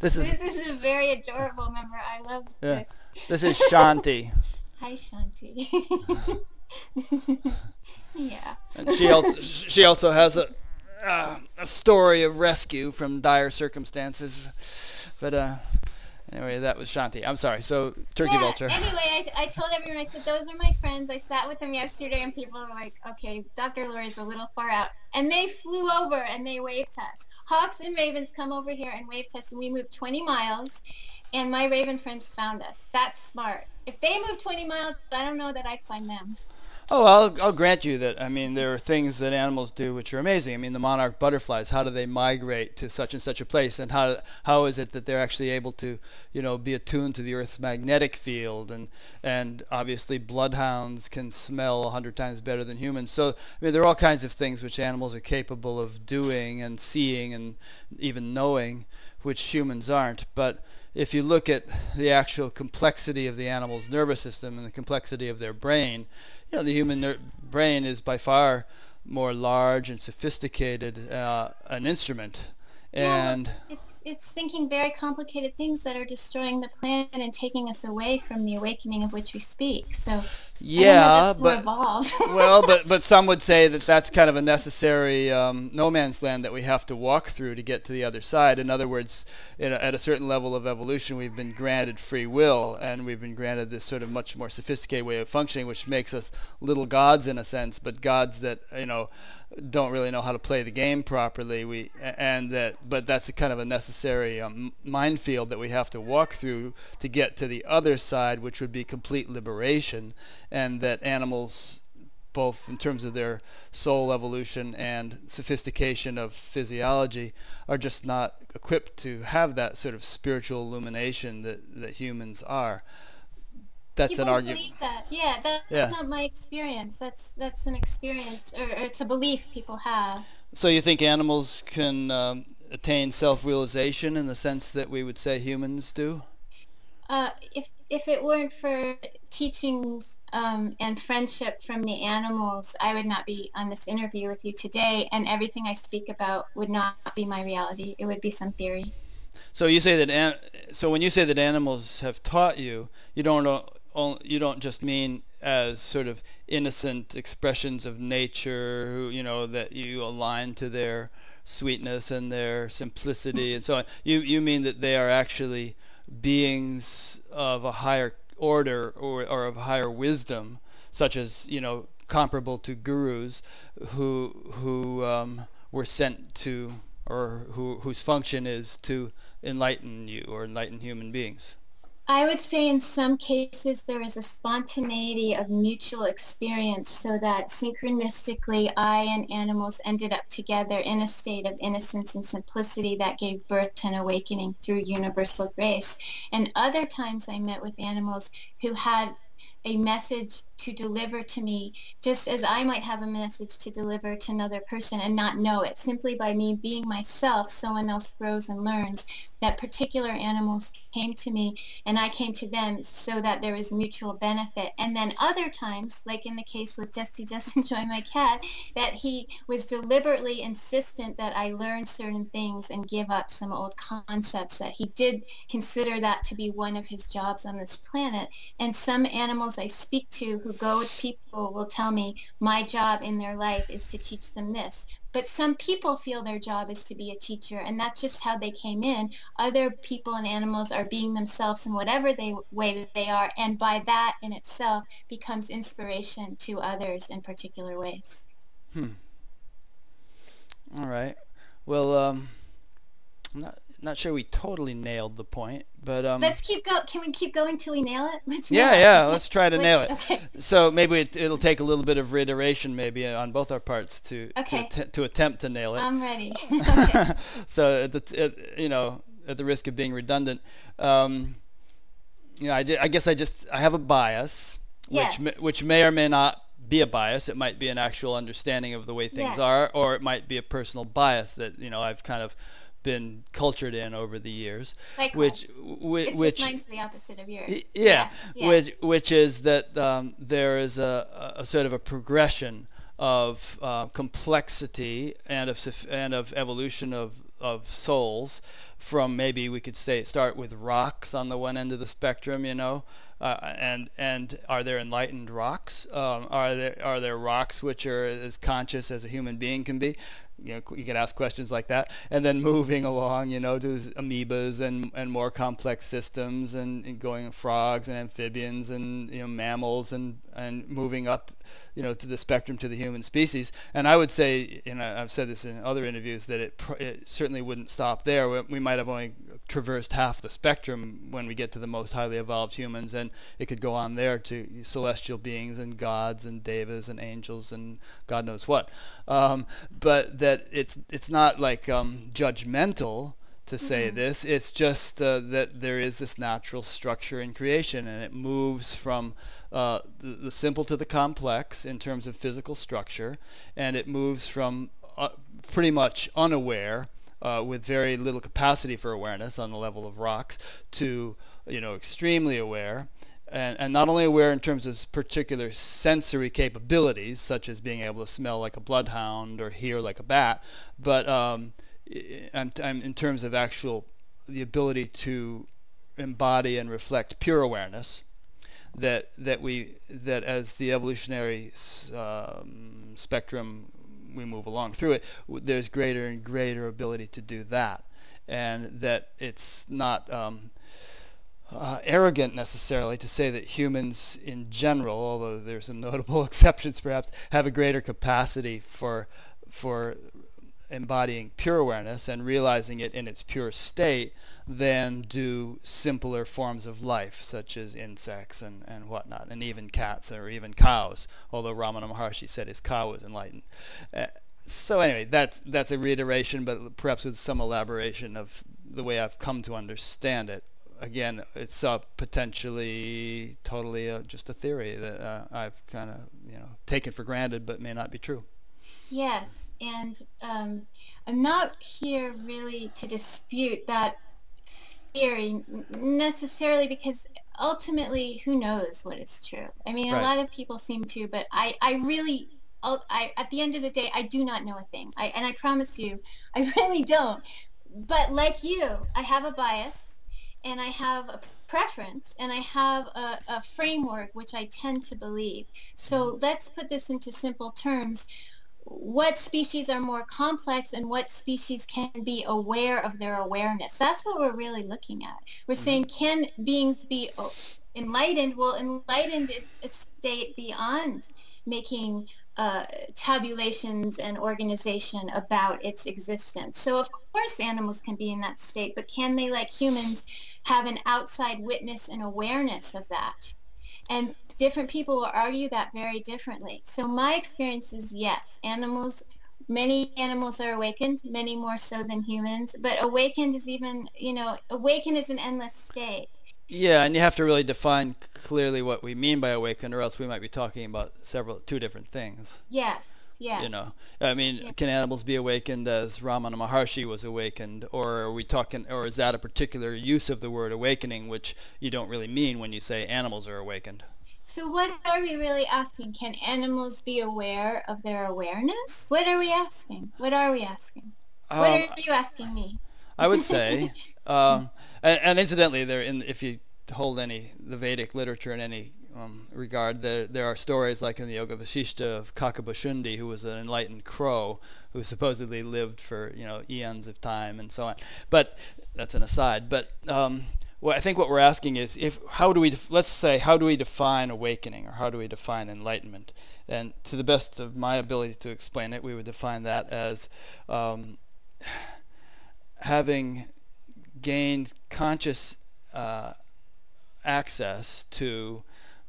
This is, this is a very adorable member. I love yeah. this. This is Shanti. Hi, Shanti. Yeah. And she also, she also has a, uh, a story of rescue from dire circumstances. But uh, anyway, that was Shanti. I'm sorry. So, turkey yeah. vulture. Anyway, I, I told everyone, I said, those are my friends. I sat with them yesterday, and people were like, okay, Doctor Laurie's a little far out. And they flew over, and they waved to us. Hawks and ravens come over here and waved to us, and we moved twenty miles, and my raven friends found us. That's smart. If they move twenty miles, I don't know that I'd find them. Oh, I'll, I'll grant you that. I mean, there are things that animals do which are amazing. I mean, the monarch butterflies, how do they migrate to such and such a place, and how how is it that they're actually able to, you know, be attuned to the Earth's magnetic field, and and obviously bloodhounds can smell a hundred times better than humans. So, I mean, there are all kinds of things which animals are capable of doing and seeing and even knowing, which humans aren't. But if you look at the actual complexity of the animal's nervous system and the complexity of their brain, you know, the human ner brain is by far more large and sophisticated uh, an instrument. And yeah, it's, it's thinking very complicated things that are destroying the planet and taking us away from the awakening of which we speak. So yeah, but well, but but some would say that that's kind of a necessary um, no man's land that we have to walk through to get to the other side. In other words, in a, at a certain level of evolution, we've been granted free will, and we've been granted this sort of much more sophisticated way of functioning, which makes us little gods in a sense, but gods that, you know, don't really know how to play the game properly. We and that, but that's a kind of a necessary um, minefield that we have to walk through to get to the other side, which would be complete liberation, and that animals, both in terms of their soul evolution and sophistication of physiology, are just not equipped to have that sort of spiritual illumination that that humans are. That's People an argument. That. Yeah, that's yeah. not my experience. That's that's an experience, or, or it's a belief people have. So you think animals can um, attain self-realization in the sense that we would say humans do? Uh, if if it weren't for teachings um, and friendship from the animals, I would not be on this interview with you today, and everything I speak about would not be my reality. It would be some theory. So you say that. An so when you say that animals have taught you, you don't. Uh, you don't just mean as sort of innocent expressions of nature, who, you know, that you align to their sweetness and their simplicity and so on. You you mean that they are actually beings of a higher order, or or of higher wisdom, such as, you know, comparable to gurus, who who um, were sent to, or who whose function is to enlighten you or enlighten human beings. I would say in some cases there is a spontaneity of mutual experience, so that synchronistically I and animals ended up together in a state of innocence and simplicity that gave birth to an awakening through universal grace. And other times I met with animals who had a message to deliver to me, just as I might have a message to deliver to another person and not know it. Simply by me being myself, someone else grows and learns. That particular animals came to me, and I came to them, so that there was mutual benefit. And then other times, like in the case with Jesse, just enjoy my cat, that he was deliberately insistent that I learn certain things and give up some old concepts, that he did consider that to be one of his jobs on this planet. And some animals I speak to who go with people will tell me my job in their life is to teach them this. But some people feel their job is to be a teacher, and that's just how they came in. Other people and animals are being themselves in whatever they, way that they are, and by that in itself becomes inspiration to others in particular ways. Hmm. All right. Well, um, I'm not, not sure we totally nailed the point, but um, let's keep go. Can we keep going till we nail it? Let's yeah, nail yeah. It. Let's try to let's, nail it. Okay. So maybe it, it'll take a little bit of reiteration, maybe on both our parts, to okay. to, to attempt to nail it. I'm ready. Okay. So at the, at, you know, at the risk of being redundant, um, you know, I, did, I guess I just, I have a bias, yes. which, which may or may not be a bias. It might be an actual understanding of the way things yes. are, or it might be a personal bias that, you know, I've kind of been cultured in over the years. Likewise. Which, which, which mine's the opposite of yours. Yeah, yeah. yeah. Which, which is that um, there is a, a sort of a progression of uh, complexity and of and of evolution of of souls from, maybe we could say, start with rocks on the one end of the spectrum, you know, uh, and and are there enlightened rocks? Um, are there are there rocks which are as conscious as a human being can be? You know, you can ask questions like that, and then moving along, you know, to amoebas and and more complex systems, and, and going frogs and amphibians and, you know, mammals, and and moving up, you know, to the spectrum to the human species. And I would say, and I've said this in other interviews, that it pr it certainly wouldn't stop there. We, we might have only traversed half the spectrum when we get to the most highly evolved humans, and it could go on there to celestial beings and gods and devas and angels and God knows what. Um, but that. That it's it's not like um, judgmental to say mm-hmm. this. It's just uh, that there is this natural structure in creation, and it moves from uh, the, the simple to the complex in terms of physical structure, and it moves from uh, pretty much unaware, uh, with very little capacity for awareness on the level of rocks, to, you know, extremely aware. And, and not only aware in terms of particular sensory capabilities, such as being able to smell like a bloodhound or hear like a bat, but um, I'm, I'm in terms of actual the ability to embody and reflect pure awareness, that that we that as the evolutionary um, spectrum we move along through it, there's greater and greater ability to do that, and that it's not. Um, Uh, arrogant necessarily to say that humans in general, although there's some notable exceptions perhaps, have a greater capacity for for embodying pure awareness and realizing it in its pure state than do simpler forms of life, such as insects and, and whatnot, and even cats or even cows, although Ramana Maharshi said his cow was enlightened. Uh, so anyway, that's, that's a reiteration, but perhaps with some elaboration of the way I've come to understand it. Again, it's uh, potentially totally uh, just a theory that uh, I've kind of, you know, taken for granted, but may not be true. Yes, and um, I'm not here really to dispute that theory necessarily, because ultimately, who knows what is true? I mean, right. a lot of people seem to, but I, I really, I, at the end of the day, I do not know a thing. I, and I promise you, I really don't. But like you, I have a bias. And I have a preference, and I have a, a framework which I tend to believe. So let's put this into simple terms. What species are more complex, and what species can be aware of their awareness? That's what we're really looking at. We're saying, can beings be enlightened? Well, enlightened is a state beyond making uh, tabulations and organization about its existence. So of course animals can be in that state, but can they, like humans, have an outside witness and awareness of that? And different people will argue that very differently. So my experience is yes, animals, many animals are awakened, many more so than humans, but awakened is even, you know, awakened is an endless state. Yeah, and you have to really define clearly what we mean by awakened, or else we might be talking about several, two different things. Yes, yes. You know, I mean, yes. Can animals be awakened as Ramana Maharshi was awakened, or are we talking, or is that a particular use of the word awakening, which you don't really mean when you say animals are awakened? So what are we really asking? Can animals be aware of their awareness? What are we asking? What are we asking? Um, what are you asking me? I would say, um, and, and incidentally, there in if you hold any the Vedic literature in any um, regard, there there are stories like in the Yoga Vashishta of Kakabhushundi, who was an enlightened crow who supposedly lived for, you know, eons of time and so on. But that's an aside. But um, well, I think what we're asking is if how do we def let's say how do we define awakening, or how do we define enlightenment? And to the best of my ability to explain it, we would define that as um, having gained conscious uh, access to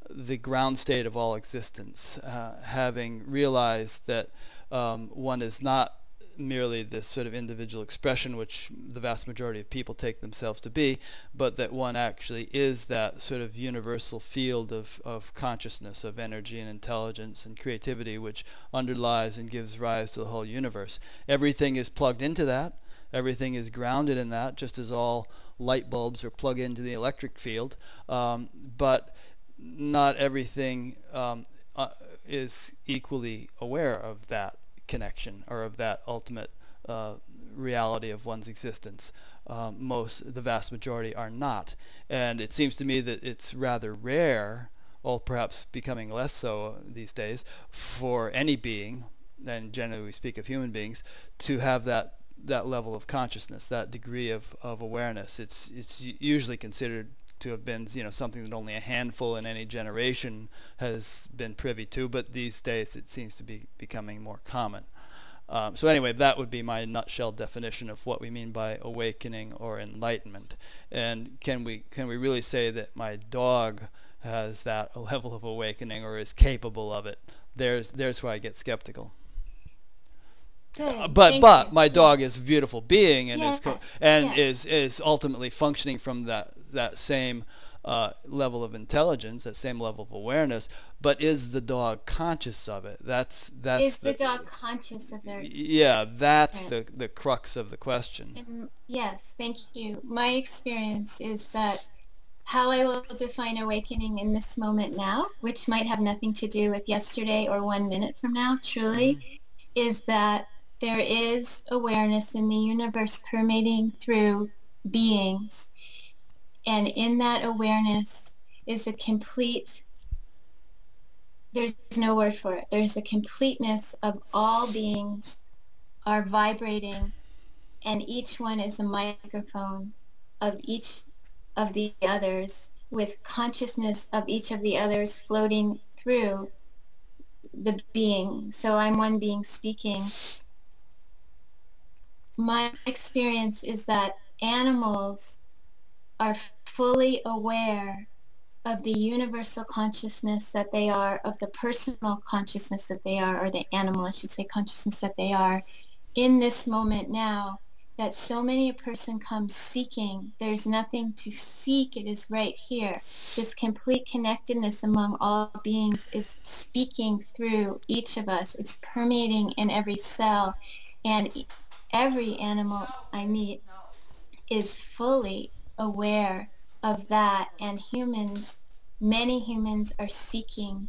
the ground state of all existence, uh, having realized that um, one is not merely this sort of individual expression, which the vast majority of people take themselves to be, but that one actually is that sort of universal field of, of consciousness, of energy and intelligence and creativity, which underlies and gives rise to the whole universe. Everything is plugged into that. Everything is grounded in that, just as all light bulbs are plugged into the electric field. Um, but not everything um, uh, is equally aware of that connection or of that ultimate uh, reality of one's existence. Um, most, the vast majority, are not. And it seems to me that it's rather rare, or perhaps becoming less so these days, for any being, and generally we speak of human beings, to have that that level of consciousness, that degree of, of awareness. It's it's usually considered to have been, you know, something that only a handful in any generation has been privy to, but these days it seems to be becoming more common. Um, so anyway, that would be my nutshell definition of what we mean by awakening or enlightenment. And can we can we really say that my dog has that level of awakening or is capable of it? There's there's where I get skeptical. Uh, but but you. my dog yes. is a beautiful being and yes. is co and yes. is is ultimately functioning from that that same uh, level of intelligence, that same level of awareness. But is the dog conscious of it? That's that's is the, the dog conscious of their experience? Yeah, that's the the crux of the question. And yes, thank you. My experience is that how I will define awakening in this moment now, which might have nothing to do with yesterday or one minute from now, truly, mm-hmm. is that there is awareness in the universe permeating through beings. And in that awareness is a complete, there's no word for it, there's a completeness of all beings are vibrating, and each one is a microphone of each of the others, with consciousness of each of the others floating through the being. So I'm one being speaking. My experience is that animals are fully aware of the universal consciousness that they are, of the personal consciousness that they are, or the animal, I should say, consciousness that they are, in this moment now, that so many a person comes seeking. There's nothing to seek, it is right here. This complete connectedness among all beings is speaking through each of us. It's permeating in every cell, and every animal I meet is fully aware of that, and humans, many humans are seeking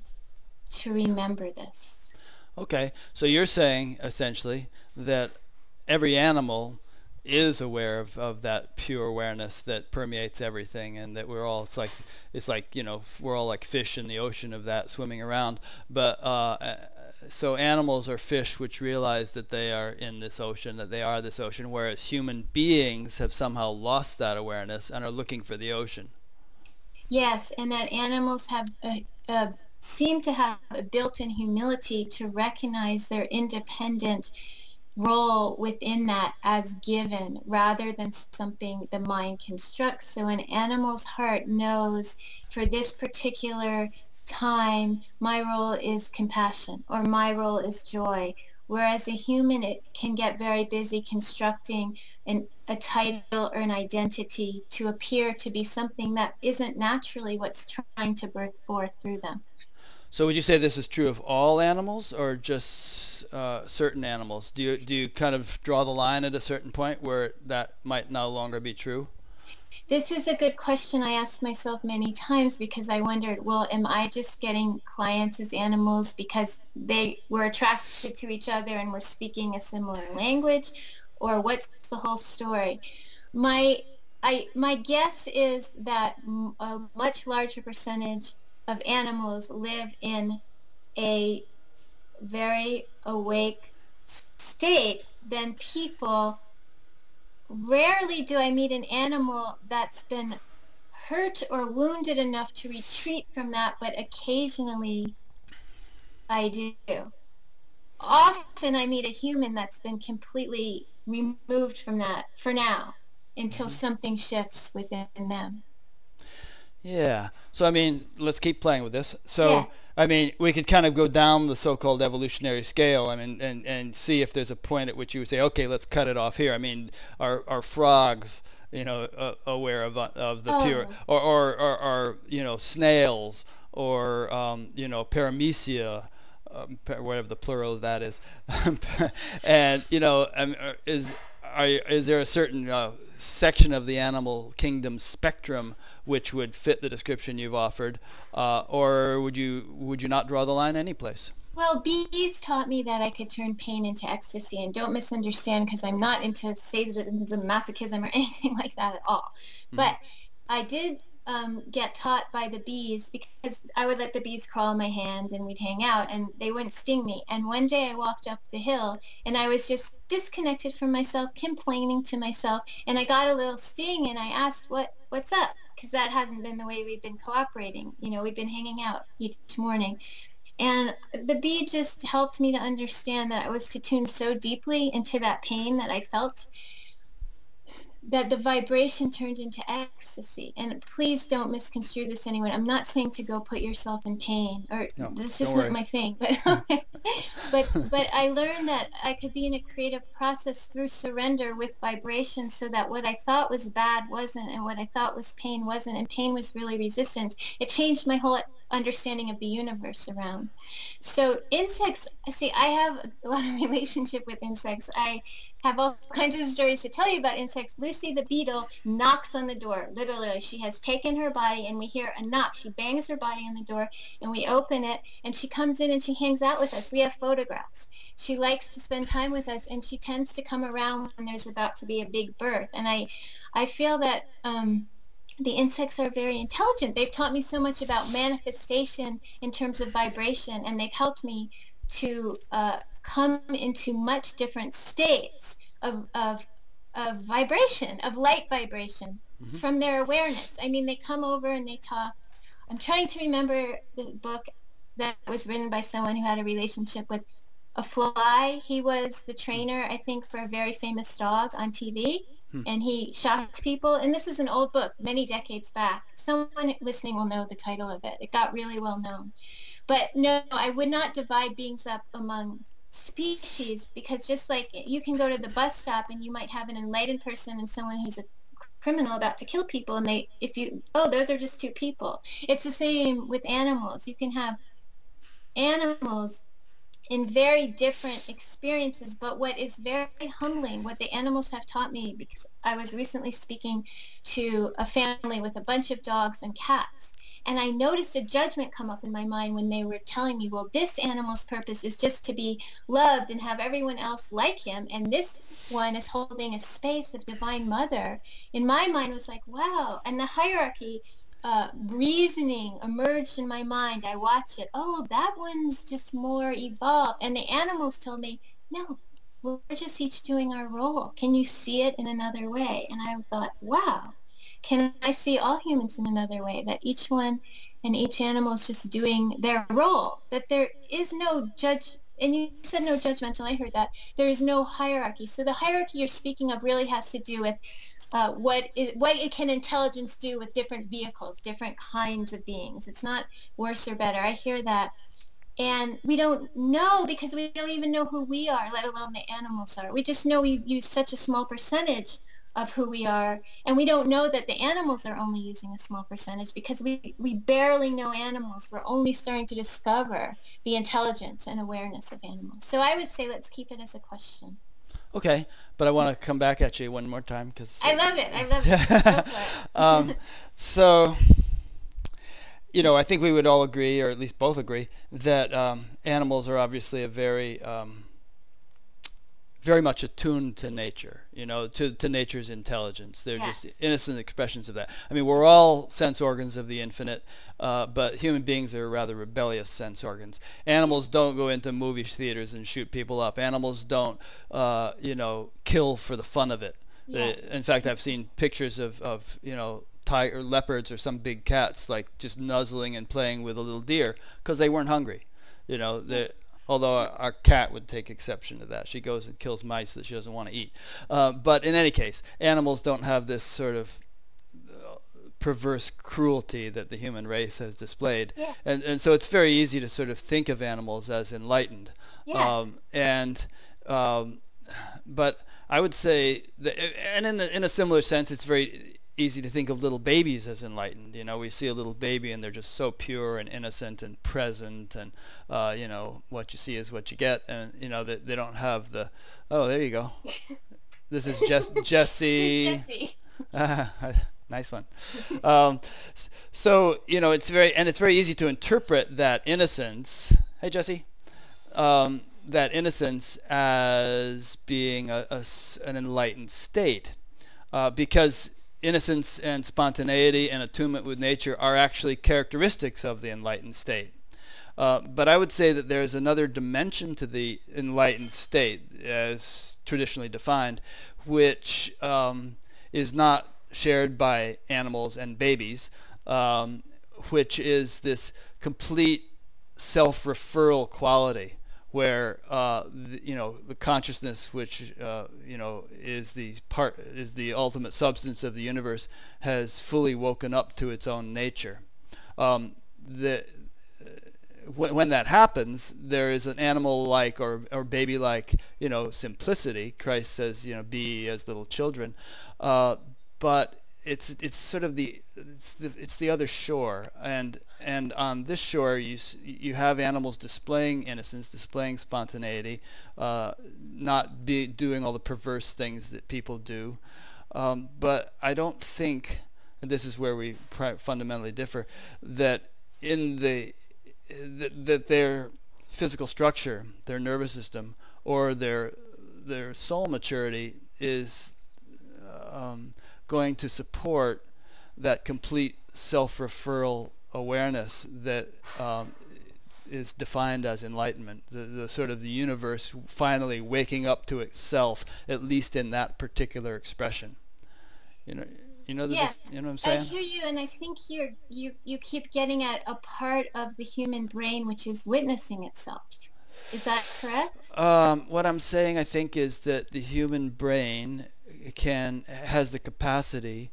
to remember this. Okay, so you're saying essentially that every animal is aware of, of that pure awareness that permeates everything, and that we're all, it's like, it's like, you know, we're all like fish in the ocean of that swimming around, but uh, so animals are fish which realize that they are in this ocean, that they are this ocean, whereas human beings have somehow lost that awareness and are looking for the ocean. Yes, and that animals have a, a, seem to have a built-in humility to recognize their independent role within that as given, rather than something the mind constructs. So an animal's heart knows, for this particular time, my role is compassion, or my role is joy, whereas a human, it can get very busy constructing an, a title or an identity to appear to be something that isn't naturally what's trying to birth forth through them. So would you say this is true of all animals, or just uh, certain animals? Do you, do you kind of draw the line at a certain point where that might no longer be true? This is a good question I asked myself many times, because I wondered, well, am I just getting clients as animals because they were attracted to each other and were speaking a similar language, or what's the whole story? My, I, my guess is that a much larger percentage of animals live in a very awake state than people. Rarely do I meet an animal that's been hurt or wounded enough to retreat from that, but occasionally I do. Often I meet a human that's been completely removed from that for now, until something shifts within them. Yeah. So, I mean, let's keep playing with this. So, yeah. I mean, we could kind of go down the so-called evolutionary scale, I mean, and, and see if there's a point at which you would say, okay, let's cut it off here. I mean, are, are frogs, you know, uh, aware of, of the oh. pure, or, or, or, or, you know, snails, or, um, you know, paramecia, um, whatever the plural of that is. And, you know, um, is, are, is there a certain... Uh, section of the animal kingdom spectrum which would fit the description you've offered, uh, or would you would you not draw the line any place? Well, bees taught me that I could turn pain into ecstasy, and don't misunderstand, because I'm not into sadism, masochism, or anything like that at all. Mm-hmm. But I did um, get taught by the bees, because I would let the bees crawl in my hand and we'd hang out and they wouldn't sting me. And one day I walked up the hill and I was just disconnected from myself, complaining to myself, and I got a little sting, and I asked what what's up, because that hasn't been the way we've been cooperating. You know, we've been hanging out each morning, and the bee just helped me to understand that I was to tune so deeply into that pain that I felt that the vibration turned into ecstasy. And please don't misconstrue this, anyone. I'm not saying to go put yourself in pain, or no, this isn't worry. my thing. But, but but I learned that I could be in a creative process through surrender with vibration, so that what I thought was bad wasn't, and what I thought was pain wasn't, and pain was really resistance. It changed my whole understanding of the universe around. So insects, see, I have a lot of relationship with insects. I have all kinds of stories to tell you about insects. Lucy the beetle knocks on the door, literally. She has taken her body, and we hear a knock. She bangs her body on the door, and we open it, and she comes in and she hangs out with us. We have photographs. She likes to spend time with us, and she tends to come around when there's about to be a big birth. And I, I feel that um, the insects are very intelligent. They've taught me so much about manifestation in terms of vibration, and they've helped me to uh, come into much different states of, of, of vibration, of light vibration, mm-hmm. from their awareness. I mean, they come over and they talk. I'm trying to remember the book that was written by someone who had a relationship with a fly. He was the trainer, I think, for a very famous dog on T V. And he shocked people. And this was an old book, many decades back. Someone listening will know the title of it. It got really well known. But no, I would not divide beings up among species, because just like you can go to the bus stop and you might have an enlightened person and someone who's a criminal about to kill people, and they, if you, oh, those are just two people. It's the same with animals. You can have animals in very different experiences, but what is very humbling, what the animals have taught me, because I was recently speaking to a family with a bunch of dogs and cats, and I noticed a judgment come up in my mind when they were telling me, well, this animal's purpose is just to be loved and have everyone else like him, and this one is holding a space of Divine Mother. In my mind, was like, wow. And the hierarchy Uh, reasoning emerged in my mind. I watched it. Oh, that one's just more evolved. And the animals told me, no, we're just each doing our role. Can you see it in another way? And I thought, wow, can I see all humans in another way? That each one and each animal is just doing their role. That there is no judge. And you said no judgmental. I heard that. There is no hierarchy. So the hierarchy you're speaking of really has to do with Uh, what, is, what can intelligence do with different vehicles, different kinds of beings? It's not worse or better. I hear that. And we don't know, because we don't even know who we are, let alone the animals are. We just know we use such a small percentage of who we are, and we don't know that the animals are only using a small percentage, because we, we barely know animals. We're only starting to discover the intelligence and awareness of animals. So I would say let's keep it as a question. Okay, but I want to come back at you one more time, because I love it. I love it. Go for it. um, so, you know, I think we would all agree, or at least both agree, that um, animals are obviously a very, um, very much attuned to nature. You know, to to nature's intelligence. They're yes. just innocent expressions of that. I mean, we're all sense organs of the infinite, uh, but human beings are rather rebellious sense organs. Animals don't go into movie theaters and shoot people up. Animals don't, uh, you know, kill for the fun of it. Yes. They, in fact, I've seen pictures of, of you know, tiger leopards or some big cats like just nuzzling and playing with a little deer because they weren't hungry. You know, they. Although our, our cat would take exception to that. She goes and kills mice that she doesn't want to eat. Uh, but in any case, animals don't have this sort of perverse cruelty that the human race has displayed. Yeah. And, and so it's very easy to sort of think of animals as enlightened. Yeah. Um, and um, but I would say, that, and in a, in a similar sense, it's very easy to think of little babies as enlightened. You know, we see a little baby and they're just so pure and innocent and present, and uh, you know, what you see is what you get, and you know, they, they don't have the, oh, there you go. This is Jess, Jesse. Jesse. Nice one. Um, so, you know, it's very, and it's very easy to interpret that innocence, hey Jesse, um, that innocence as being a, a, an enlightened state, uh, because innocence and spontaneity and attunement with nature are actually characteristics of the enlightened state. Uh, but I would say that there is another dimension to the enlightened state, as traditionally defined, which um, is not shared by animals and babies, um, which is this complete self-referral quality, where uh, the, you know, the consciousness, which uh, you know, is the part, is the ultimate substance of the universe, has fully woken up to its own nature. Um, the when, when that happens, there is an animal-like or or baby-like, you know, simplicity. Christ says, you know, be as little children, uh, but it's it's sort of the it's the it's the other shore, and. And on this shore, you you have animals displaying innocence, displaying spontaneity, uh, not be doing all the perverse things that people do. Um, but I don't think, and this is where we pri fundamentally differ, that in the th that their physical structure, their nervous system, or their their soul maturity is um, going to support that complete self-referral awareness that um, is defined as enlightenment, the, the sort of the universe finally waking up to itself, at least in that particular expression. You know, you know, yeah. this, you know what I'm saying? I hear you, and I think you're, you you keep getting at a part of the human brain which is witnessing itself. Is that correct? Um, what I'm saying, I think, is that the human brain can has the capacity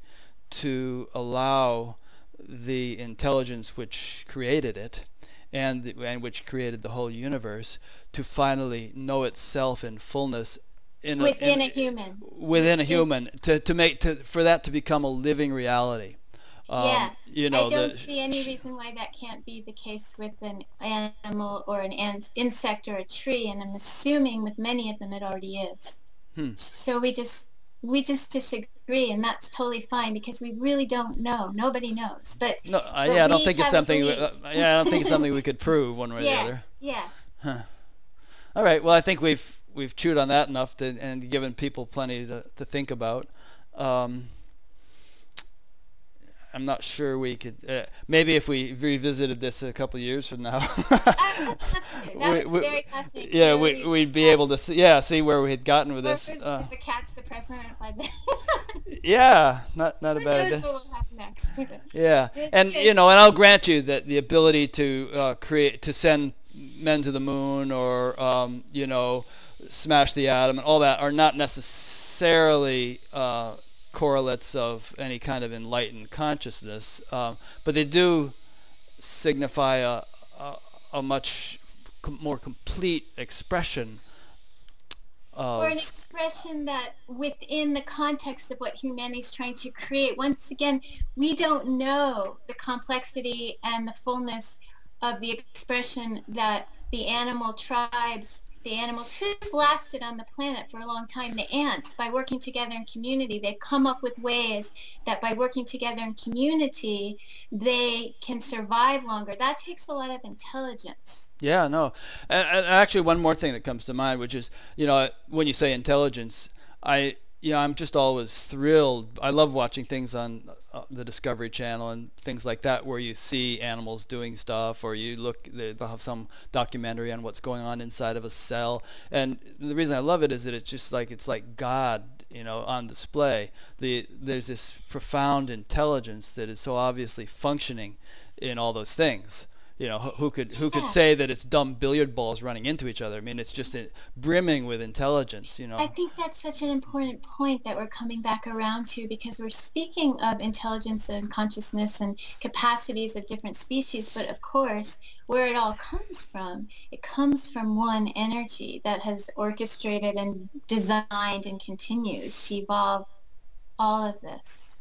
to allow the intelligence which created it, and the, and which created the whole universe, to finally know itself in fullness, in within a, in, a human, within a human, to to make to for that to become a living reality. Um, yes, you know, I don't the, see any reason why that can't be the case with an animal or an ant, insect or a tree, and I'm assuming with many of them it already is. Hmm. So we just we just disagree. And that's totally fine, because we really don't know. Nobody knows. But no, uh, but yeah, I don't think it's something. Uh, yeah, I don't think it's something we could prove one way yeah, or the other. Yeah. Huh. All right. Well, I think we've we've chewed on that enough to, and given people plenty to, to think about. Um, I'm not sure we could. Uh, maybe if we revisited this a couple of years from now, we, we, very yeah, we, we'd be able to see, yeah, see where we had gotten with or this. Uh, the cat's the president by then. Yeah, not not a bad idea. Who knows what will happen next? Yeah, and you know, and I'll grant you that the ability to uh, create, to send men to the moon, or um, you know, smash the atom, and all that, are not necessarily Uh, correlates of any kind of enlightened consciousness, um, but they do signify a, a, a much com more complete expression of, or an expression that within the context of what humanity is trying to create. Once again, we don't know the complexity and the fullness of the expression that the animal tribes, the animals who's lasted on the planet for a long time, the ants, by working together in community, they've come up with ways that by working together in community, they can survive longer. That takes a lot of intelligence. Yeah, no. And, and actually, one more thing that comes to mind, which is, you know, when you say intelligence, I, you know, I'm just always thrilled. I love watching things on uh, the Discovery Channel and things like that, where you see animals doing stuff, or you look, they'll have some documentary on what's going on inside of a cell. And the reason I love it is that it's just like, it's like God, you know, on display. The, there's this profound intelligence that is so obviously functioning in all those things. you know, who could who could yeah. say that it's dumb billiard balls running into each other? I mean, it's just a, brimming with intelligence, you know. I think that's such an important point that we're coming back around to, because we're speaking of intelligence and consciousness and capacities of different species, but of course, where it all comes from, it comes from one energy that has orchestrated and designed and continues to evolve all of this.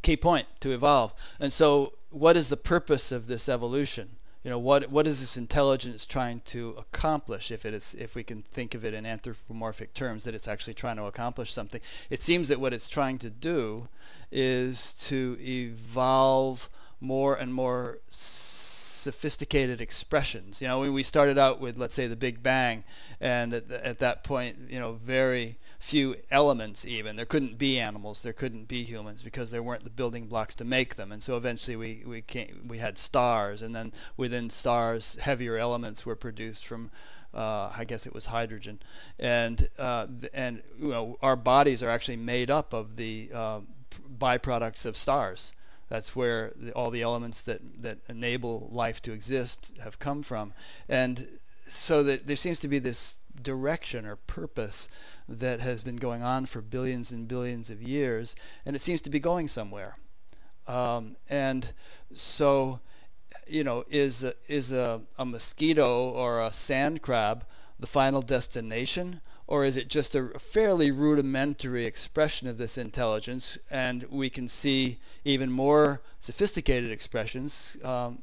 Key point, to evolve. And so what is the purpose of this evolution? You know, what what is this intelligence trying to accomplish, if it is, if we can think of it in anthropomorphic terms, that it's actually trying to accomplish something? It seems that what it's trying to do is to evolve more and more sophisticated expressions. You know, when we started out with, let's say, the Big Bang, and at, the, at that point, you know, very few elements even. There couldn't be animals, there couldn't be humans, because there weren't the building blocks to make them. And so eventually we, we, came, we had stars, and then within stars, heavier elements were produced from, uh, I guess it was hydrogen. And, uh, and you know, our bodies are actually made up of the uh, byproducts of stars. That's where the, all the elements that, that enable life to exist have come from. And so that there seems to be this direction or purpose that has been going on for billions and billions of years, and it seems to be going somewhere. Um, and so, you know, is a, is a, a mosquito or a sand crab the final destination, or is it just a fairly rudimentary expression of this intelligence, and we can see even more sophisticated expressions um,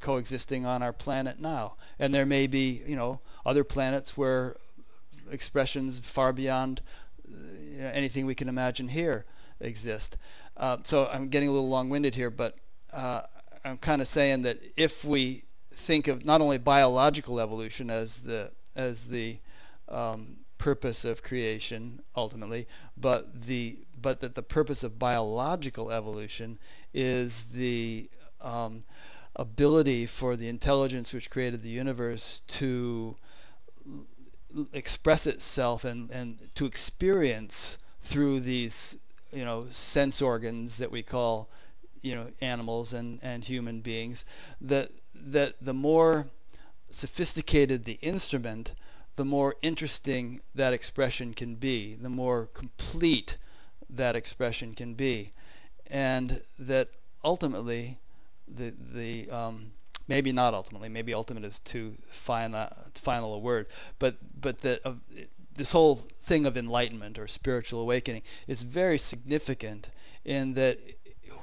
coexisting on our planet now? And there may be, you know, other planets where expressions far beyond uh, you know, anything we can imagine here exist. Uh, so I'm getting a little long-winded here, but uh, I'm kind of saying that if we think of not only biological evolution as the as the um, purpose of creation ultimately, but the but that the purpose of biological evolution is the um, ability for the intelligence which created the universe to l express itself and, and to experience through these, you know, sense organs that we call, you know, animals and, and human beings, that, that the more sophisticated the instrument, the more interesting that expression can be, the more complete that expression can be, and that ultimately the the um, maybe not ultimately, maybe ultimate is too fine a, final a word, but but the uh, this whole thing of enlightenment or spiritual awakening is very significant in that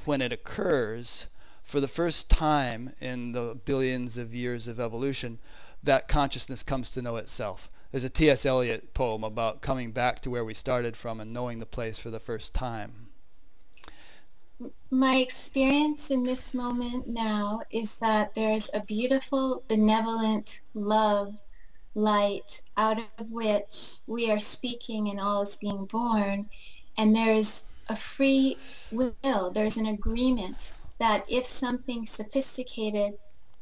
when it occurs for the first time in the billions of years of evolution, that consciousness comes to know itself. There's a T S Eliot poem about coming back to where we started from and knowing the place for the first time. My experience in this moment now is that there's a beautiful, benevolent love, light, out of which we are speaking and all is being born, and there's a free will, there's an agreement that if something sophisticated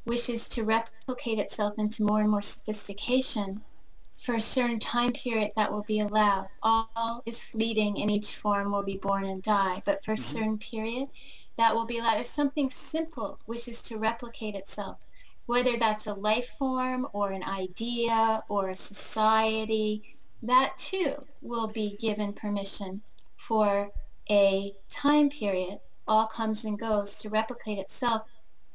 wishes to replicate itself into more and more sophistication, for a certain time period that will be allowed. All is fleeting, and each form will be born and die, but for a certain period that will be allowed. If something simple wishes to replicate itself, whether that's a life form or an idea or a society, that too will be given permission for a time period. All comes and goes to replicate itself.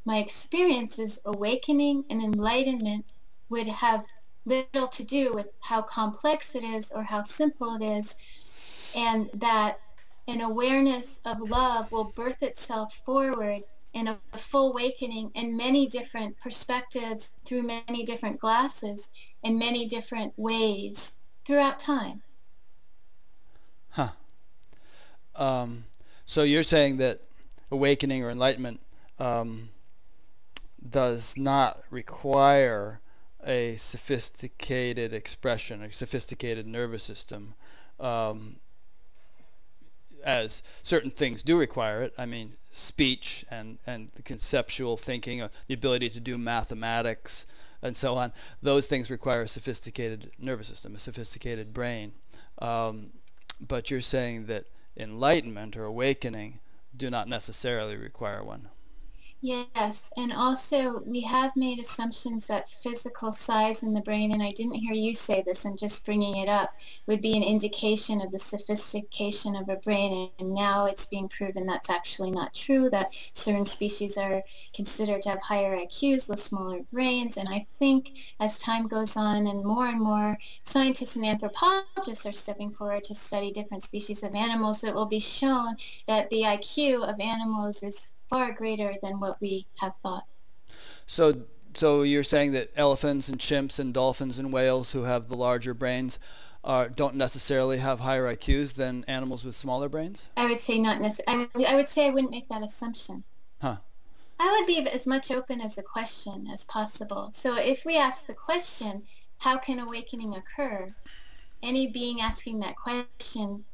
My experience is awakening and enlightenment would have little to do with how complex it is or how simple it is, and that an awareness of love will birth itself forward in a, a full awakening in many different perspectives, through many different glasses, in many different ways throughout time. Huh. Um, so you're saying that awakening or enlightenment um, does not require a sophisticated expression, a sophisticated nervous system, um, as certain things do require it. I mean, speech and, and the conceptual thinking, or the ability to do mathematics and so on. Those things require a sophisticated nervous system, a sophisticated brain. Um, but you're saying that enlightenment or awakening do not necessarily require one. Yes, and also we have made assumptions that physical size in the brain, and I didn't hear you say this, I'm just bringing it up, would be an indication of the sophistication of a brain, and now it's being proven that's actually not true, that certain species are considered to have higher I Qs with smaller brains, and I think as time goes on and more and more scientists and anthropologists are stepping forward to study different species of animals, it will be shown that the I Q of animals is far greater than what we have thought. So, so you're saying that elephants and chimps and dolphins and whales who have the larger brains are, don't necessarily have higher I Qs than animals with smaller brains? I would say not necessarily. I would say I wouldn't make that assumption. Huh. I would leave as much open as a question as possible. So if we ask the question, how can awakening occur? Any being asking that question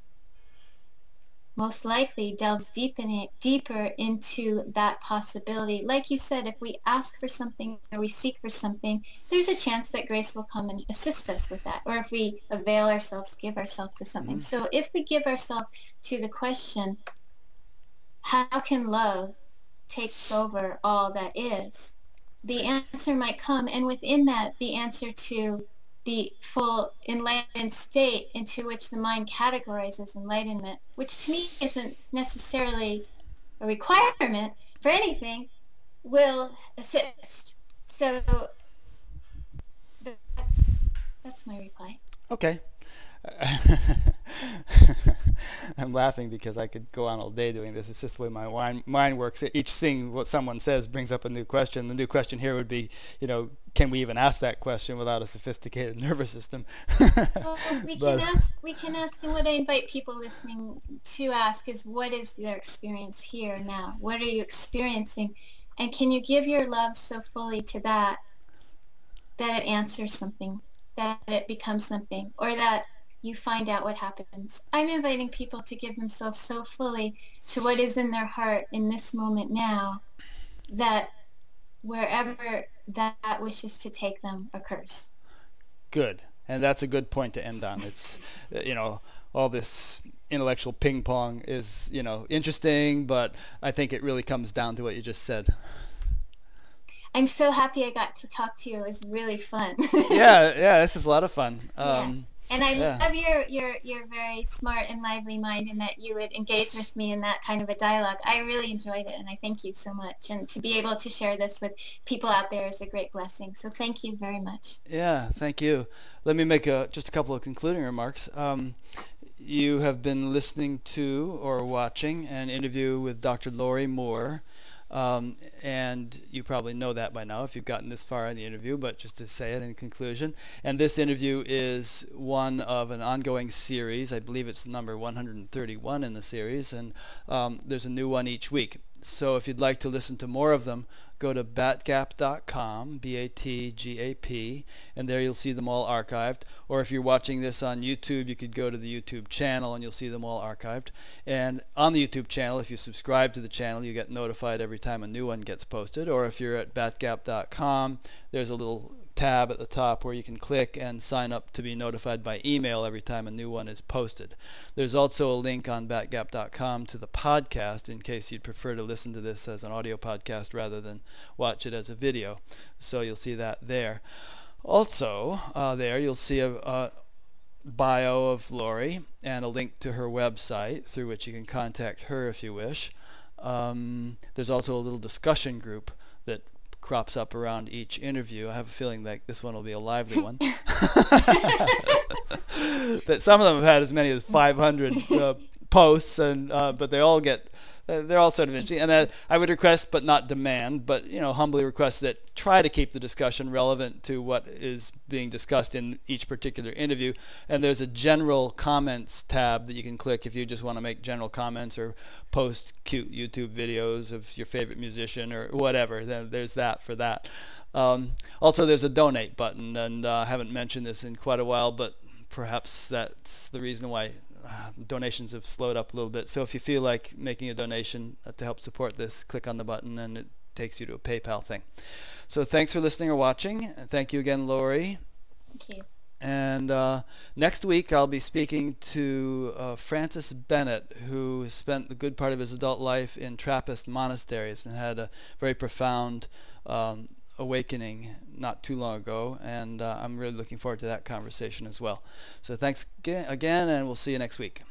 most likely delves deep in it, deeper into that possibility. Like you said, if we ask for something or we seek for something, there's a chance that grace will come and assist us with that. Or if we avail ourselves, give ourselves to something. Mm-hmm. So if we give ourselves to the question, how can love take over all that is? The answer might come, and within that, the answer to the full enlightened state into which the mind categorizes enlightenment, which to me isn't necessarily a requirement for anything, will assist. So that's, that's my reply. Okay. I'm laughing because I could go on all day doing this. It's just the way my mind works. Each thing what someone says brings up a new question. The new question here would be, you know, can we even ask that question without a sophisticated nervous system? Well, we can ask. We can ask, and what I invite people listening to ask is, what is their experience here now? What are you experiencing, and can you give your love so fully to that that it answers something, that it becomes something, or that you find out what happens. I'm inviting people to give themselves so fully to what is in their heart in this moment now that wherever that wishes to take them occurs. Good. And that's a good point to end on. It's, you know, all this intellectual ping pong is, you know, interesting, but I think it really comes down to what you just said. I'm so happy I got to talk to you. It was really fun. yeah, yeah, this is a lot of fun. Um, yeah. And I yeah. love your, your, your very smart and lively mind, and that you would engage with me in that kind of a dialogue. I really enjoyed it, and I thank you so much. And to be able to share this with people out there is a great blessing. So thank you very much. Yeah, thank you. Let me make a, just a couple of concluding remarks. Um, you have been listening to or watching an interview with Doctor Laurie Moore. Um, and you probably know that by now if you've gotten this far in the interview, but just to say it in conclusion. And this interview is one of an ongoing series. I believe it's number one hundred thirty-one in the series, and um, there's a new one each week. So if you'd like to listen to more of them, go to bat gap dot com, B A T G A P, and there you'll see them all archived. Or if you're watching this on YouTube, you could go to the YouTube channel and you'll see them all archived. And on the YouTube channel, if you subscribe to the channel, you get notified every time a new one gets posted. Or if you're at bat gap dot com, there's a little tab at the top where you can click and sign up to be notified by email every time a new one is posted. There's also a link on bat gap dot com to the podcast in case you'd prefer to listen to this as an audio podcast rather than watch it as a video. So you'll see that there. Also uh, there you'll see a, a bio of Laurie and a link to her website through which you can contact her if you wish. Um, there's also a little discussion group that crops up around each interview. I have a feeling like this one will be a lively one. That some of them have had as many as five hundred uh, posts, and uh, but they all get, uh, they're all sort of interesting. And uh, I would request, but not demand, but you know, humbly request that try to keep the discussion relevant to what is being discussed in each particular interview. And there's a general comments tab that you can click if you just want to make general comments or post cute YouTube videos of your favorite musician or whatever. Then there's that for that. Um, also, there's a donate button, and uh, I haven't mentioned this in quite a while, but perhaps that's the reason why Uh, donations have slowed up a little bit. So if you feel like making a donation to help support this, click on the button and it takes you to a PayPal thing. So thanks for listening or watching. Thank you again, Laurie. Thank you. And uh, next week I'll be speaking to uh, Francis Bennett, who spent a good part of his adult life in Trappist monasteries and had a very profound um, awakening not too long ago. And uh, I'm really looking forward to that conversation as well. So thanks again, and we'll see you next week.